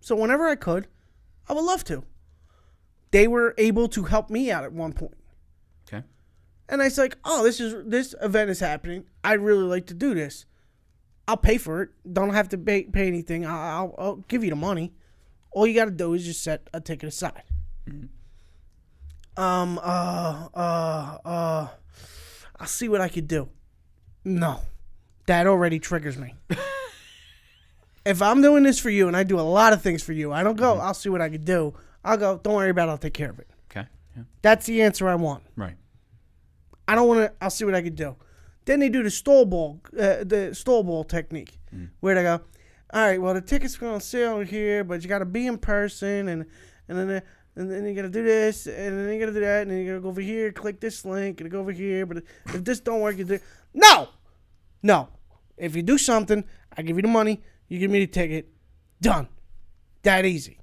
So whenever I could, I would love to. They were able to help me out at one point. Okay. And I was like, oh, this is this event is happening. I'd really like to do this. I'll pay for it. Don't have to pay, pay anything. I'll, I'll, I'll give you the money. All you got to do is just set a ticket aside. Mm-hmm. Um, uh, uh, uh, I'll see what I could do. No. That already triggers me. If I'm doing this for you, and I do a lot of things for you, I don't go, mm-hmm. I'll see what I could do. I'll go, don't worry about it, I'll take care of it. Okay. Yeah. That's the answer I want. Right. I don't want to, I'll see what I can do. Then they do the stall ball, uh, the stall ball technique, mm. where they go, all right, well, the tickets are on sale here, but you got to be in person, and and then, uh, and then you gotta do this, and then you gotta do that, and then you gotta go over here, click this link, and go over here. But if this don't work, you do no, no. If you do something, I give you the money. You give me the ticket. Done. That easy.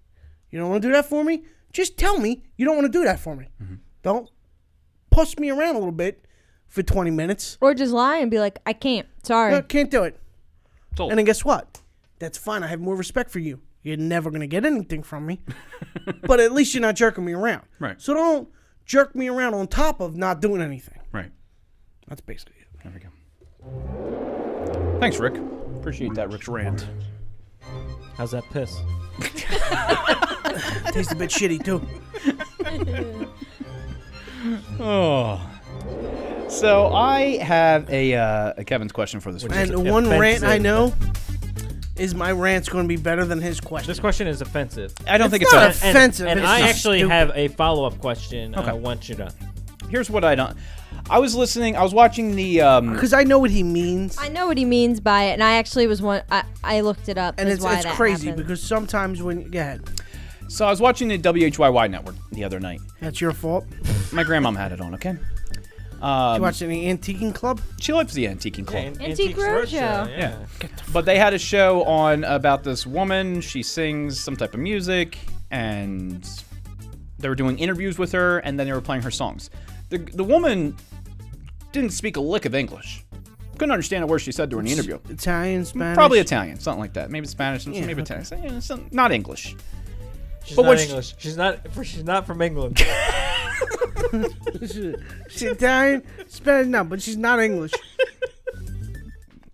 You don't want to do that for me? Just tell me you don't want to do that for me. Mm-hmm. Don't push me around a little bit for twenty minutes. Or just lie and be like, I can't. Sorry. No, can't do it. Told. And then guess what? That's fine. I have more respect for you. You're never going to get anything from me. But at least you're not jerking me around. Right. So don't jerk me around on top of not doing anything. Right. That's basically it. There we go. Thanks, Rick. Appreciate that, Rick's rant. How's that piss? Tastes a bit shitty, too. Oh. So I have a, uh, a Kevin's question for this week. And one offensive rant I know is my rant's going to be better than his question. This question is offensive. I don't it's think it's not offensive. offensive. And, and, and I actually stupid. have a follow-up question. Okay. I want you to. Here's what I don't. I was listening. I was watching the. Um, because I know what he means. I know what he means by it, and I actually was one. I, I looked it up. And it's, why it's that crazy happened. Because sometimes when go ahead. So I was watching the W H Y Y network the other night. That's your fault. My grandmom had it on. Okay. Um, Did you watch any Antiquing Club? She likes the Antiquing Club. Yeah, an Antique Roadshow. Yeah. yeah. The but they had a show on about this woman. She sings some type of music, and they were doing interviews with her, and then they were playing her songs. The, the woman didn't speak a lick of English. Couldn't understand a word she said during the interview. Italian, Spanish? Probably Italian, something like that. Maybe Spanish, yeah, maybe okay. Italian. Yeah, something, not English. She's but not English. She, she's, not, she's not from England. She's Italian, Spanish, no, but she's not English.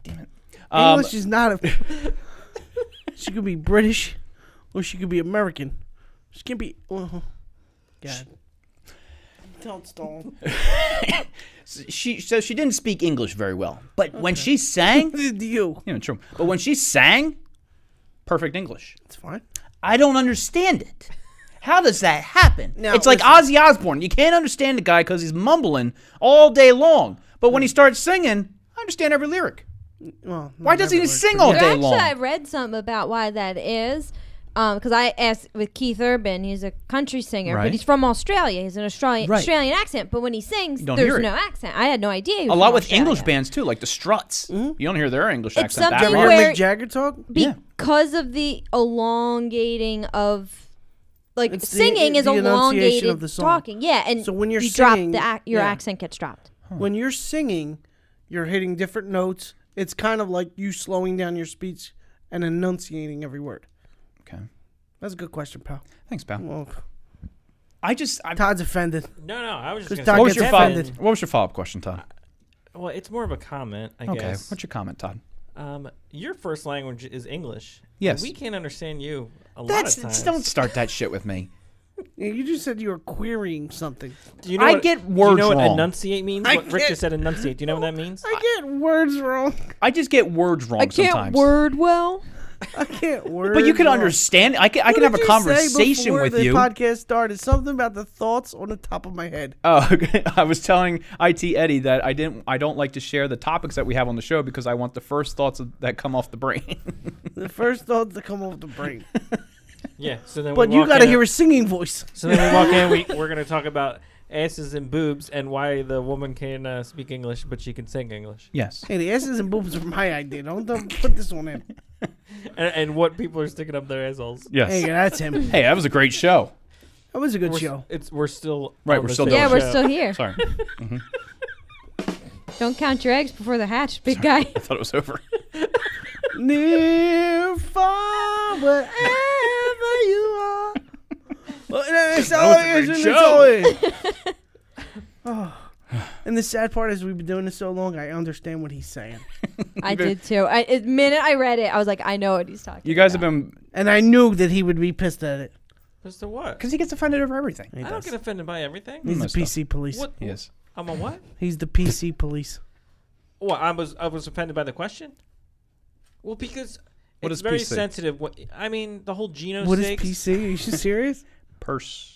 Damn it. Um, English is not a... She could be British, or she could be American. She can't be... Oh, God. Don't stall. She so she didn't speak English very well, but okay. when she sang, you yeah, true. But when she sang, perfect English. It's fine. I don't understand it. How does that happen? Now, it's like listen. Ozzy Osbourne. You can't understand the guy because he's mumbling all day long. But when he starts singing, I understand every lyric. Well, why doesn't he sing all day actually, long? Actually, I read something about why that is. Because um, I asked with Keith Urban, he's a country singer, right. but he's from Australia. He's an Australian right. Australian accent, but when he sings, there's no accent. I had no idea. He was a lot from with Australia. English bands too, like the Struts. Mm-hmm. You don't hear their English it's accent. Something that where Mick Jagger talk because yeah. of the elongating of, like it's singing the, it, is the elongated of the song. Talking. Yeah, and so when you're you singing, drop the, your yeah. accent gets dropped. Huh. When you're singing, you're hitting different notes. It's kind of like you slowing down your speech and enunciating every word. Okay. That's a good question, pal. Thanks, pal. Well, I just... I'm, Todd's offended. No, no. I was just going to say... What was, your offended. what was your follow-up question, Todd? Uh, well, it's more of a comment, I okay. guess. Okay. What's your comment, Todd? Um, your first language is English. Yes. We can't understand you a That's, lot of times. Don't start that shit with me. You just said you were querying something. Do you know I what, get words wrong. Do you know wrong. what enunciate means? I what Rick just said enunciate. Do you know what that means? I get words wrong. I just get words wrong I sometimes. I can't word well. I can't word. But you can wrong. understand. I can. What I can have a conversation with the you. The podcast started something about the thoughts on the top of my head. Oh, okay. I was telling I T Eddie that I didn't. I don't like to share the topics that we have on the show because I want the first thoughts that come off the brain. The first thoughts that come off the brain. Yeah. So then. But we you got to hear a singing voice. So then we walk in. We we're gonna talk about asses and boobs and why the woman can uh, speak English but she can sing English. Yes. Hey, the asses and boobs are my idea. Don't, don't put this one in. And, and what people are sticking up their assholes. Yes. Hey, that's him. Hey, that was a great show. That was a good we're, show. It's we're still right. We're still yeah. We're show. still here. Sorry. Mm-hmm. Don't count your eggs before they're hatched, big Sorry, guy. I thought it was over. Near, far, wherever you are. It's always, it's always. Oh. And the sad part is we've been doing this so long, I understand what he's saying. I did too. I, the minute I read it, I was like, I know what he's talking about. You guys about. have been... And I knew that he would be pissed at it. Pissed at what? Because he gets offended over everything. He I does. don't get offended by everything. He's the P C stuff. police. What? He is. I'm a what? He's the P C police. Well, I was, I was offended by the question? Well, because what it's is very P C? sensitive. What, I mean, the whole Geno What stakes. is P C? Are you serious? Purse.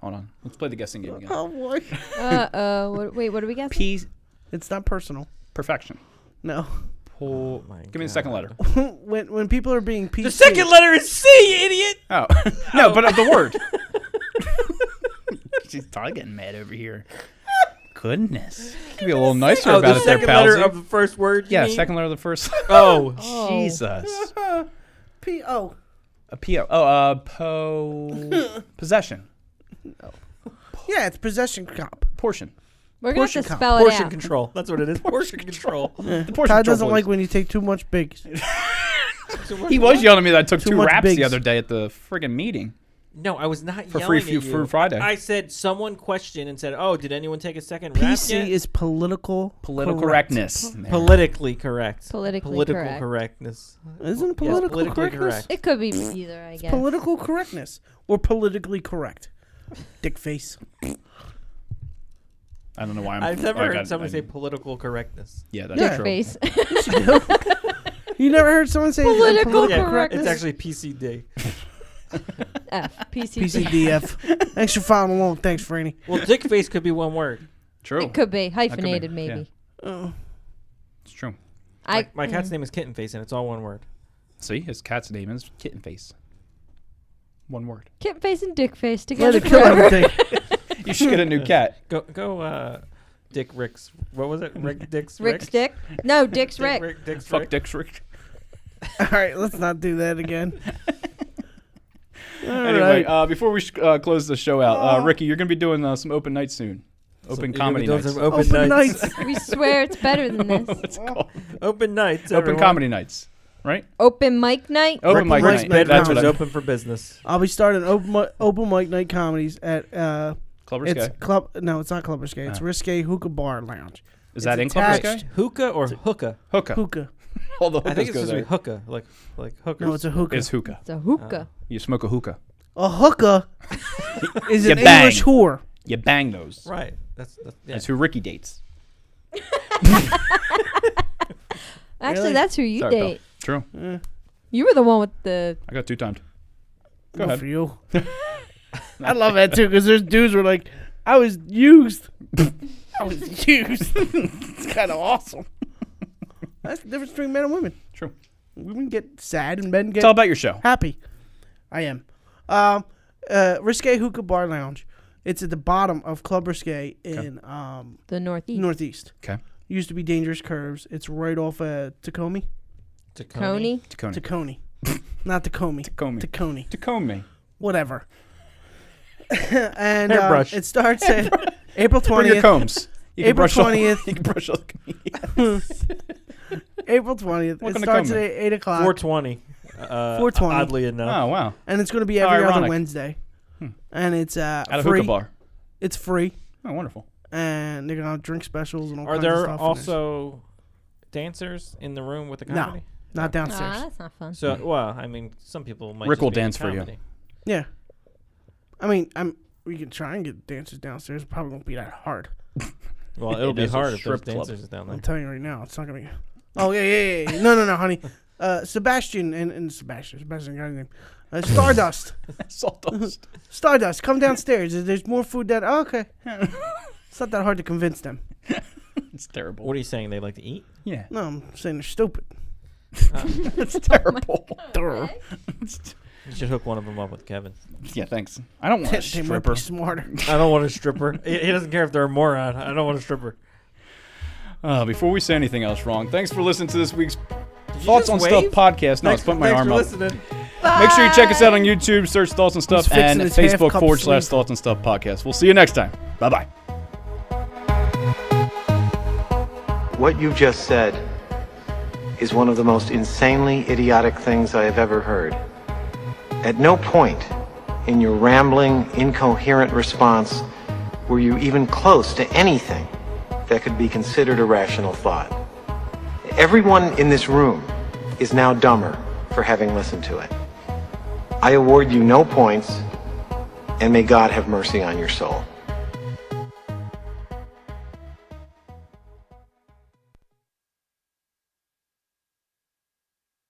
Hold on. Let's play the guessing game again. Oh, boy. Uh-oh. Wait, what are we guessing? P. It's not personal. Perfection. No. pull. Oh give me the second letter. when when people are being P C. The second letter is C, idiot. Oh no, oh. but of the word. She's probably getting mad over here. Goodness. Could be a little nicer oh, about the it there, pal. Second letter of the first word. You yeah, mean? Second letter of the first. oh, oh, Jesus. P O. A P O. Oh, uh, po. Possession. No. Yeah, it's possession cop. Portion. We're going to spell it out. Portion control. That's what it is. Portion control. Yeah. The portion Todd doesn't like when you take too much bigs. He was yelling at me that I took two raps the other day at the friggin' meeting. No, I was not for yelling free at you. For Free Friday. I said someone questioned and said, oh, did anyone take a second rap yet? P C is political Political correct. correctness. Politically correct. Politically political correct. correctness. Isn't it political yes, politically correctness? Correct. It could be either, I guess. It's political correctness or politically correct. Dick face. I don't know why I'm... I've never oh, heard God, someone I, say political correctness. Yeah, that's yeah. true. Face. You never heard someone say... Political, political yeah, correctness? It's actually P C D. F. P C D F. Thanks for following along. Thanks, Franny. Well, dick face could be one word. True. It could be. Hyphenated, could be. maybe. Yeah. Oh. It's true. I, my my mm. cat's name is Kitten Face, and it's all one word. See? His cat's name is Kitten Face. One word. Kitten Face and Dick Face together forever. You should get a new cat. Go, go, uh, Dick Rick's. What was it? Rick Dick's Rick? Rick's Dick? No, Dick's Dick Rick. Rick Dick's Fuck Rick. Dick's Rick. All right, let's not do that again. All anyway, right. uh, before we sh uh, close the show out, uh, Ricky, you're going to be doing uh, some open nights soon. Open so comedy nights. Open, open nights. nights. We swear it's better than this. What's it called? Open nights. Everyone. Open comedy nights. Right? Open mic night? Open mic night. night. That's what I mean. Open for business. I'll be starting open, open mic night comedies at... Uh, Club Risqué? It's club, no, it's not Club Risqué. It's oh. Risqué Hookah Bar Lounge. Is it's that in Club Risqué? Hookah or hookah? Hookah. Hookah. All the hookahs I think it's just hookah. Like, like hookers. No, it's a hookah. It's hookah. It's a hookah. Oh. You smoke a hookah. A hookah is an bang. English whore. You bang those. Right. That's, that's, yeah. that's who Ricky dates. Actually, really? That's who you Sorry, date. Bill. True. Yeah. You were the one with the... I got two times. Go ahead. For you. I love that, too, because there's dudes who are like, I was used. I was used. It's kind of awesome. That's the difference between men and women. True. Women get sad and men get... It's all about your show. Happy. I am. Um, uh, Risqué Hookah Bar Lounge. It's at the bottom of Club Risqué in... Okay. Um, the Northeast. Northeast. Okay. Used to be Dangerous Curves. It's right off uh, Tacoma. Tacoma. Tacoma. Tacoma. Not Tacoma. Tacoma. Tacoma. Tacoma. Whatever. And um, it starts at April twentieth. Bring your combs. You April twentieth. You can brush all April twentieth. Welcome it starts at eight o'clock. four twenty. Uh, four twenty. Oddly enough. Oh, wow. And it's going to be every other Wednesday. Hmm. And it's uh, at a free. Hookah bar. It's free. Oh, wonderful. And they're going to have drink specials and all Are kinds of stuff. Are there also dancers in the room with the comedy? No, not downstairs. Oh, that's not fun. So, well, I mean, some people might Rick will dance for you. Yeah. I mean, I'm, we can try and get dancers downstairs. It probably won't be that hard. Well, it'll be hard if there's dancers down there. I'm telling you right now, it's not going to be. Oh, yeah, yeah, yeah. No, no, no, honey. Uh, Sebastian and, and Sebastian. Sebastian got his name. Uh, Stardust. Stardust. Stardust, come downstairs. There's more food that. Oh, okay. It's not that hard to convince them. It's terrible. What are you saying? They like to eat? Yeah. No, I'm saying they're stupid. Uh, it's terrible. Oh you should hook one of them up with Kevin. Yeah, thanks. I don't want a stripper. They might be smarter. I don't want a stripper. He, he doesn't care if they're a moron. I don't want a stripper. Uh, before we say anything else wrong, thanks for listening to this week's Thoughts on Stuff podcast. No, I spun my arm up. Make sure you check us out on YouTube. Search Thoughts on Stuff and Facebook forward slash Thoughts on Stuff podcast. We'll see you next time. Bye-bye. What you just said is one of the most insanely idiotic things I have ever heard. At no point in your rambling, incoherent response were you even close to anything that could be considered a rational thought. Everyone in this room is now dumber for having listened to it. I award you no points, and may God have mercy on your soul.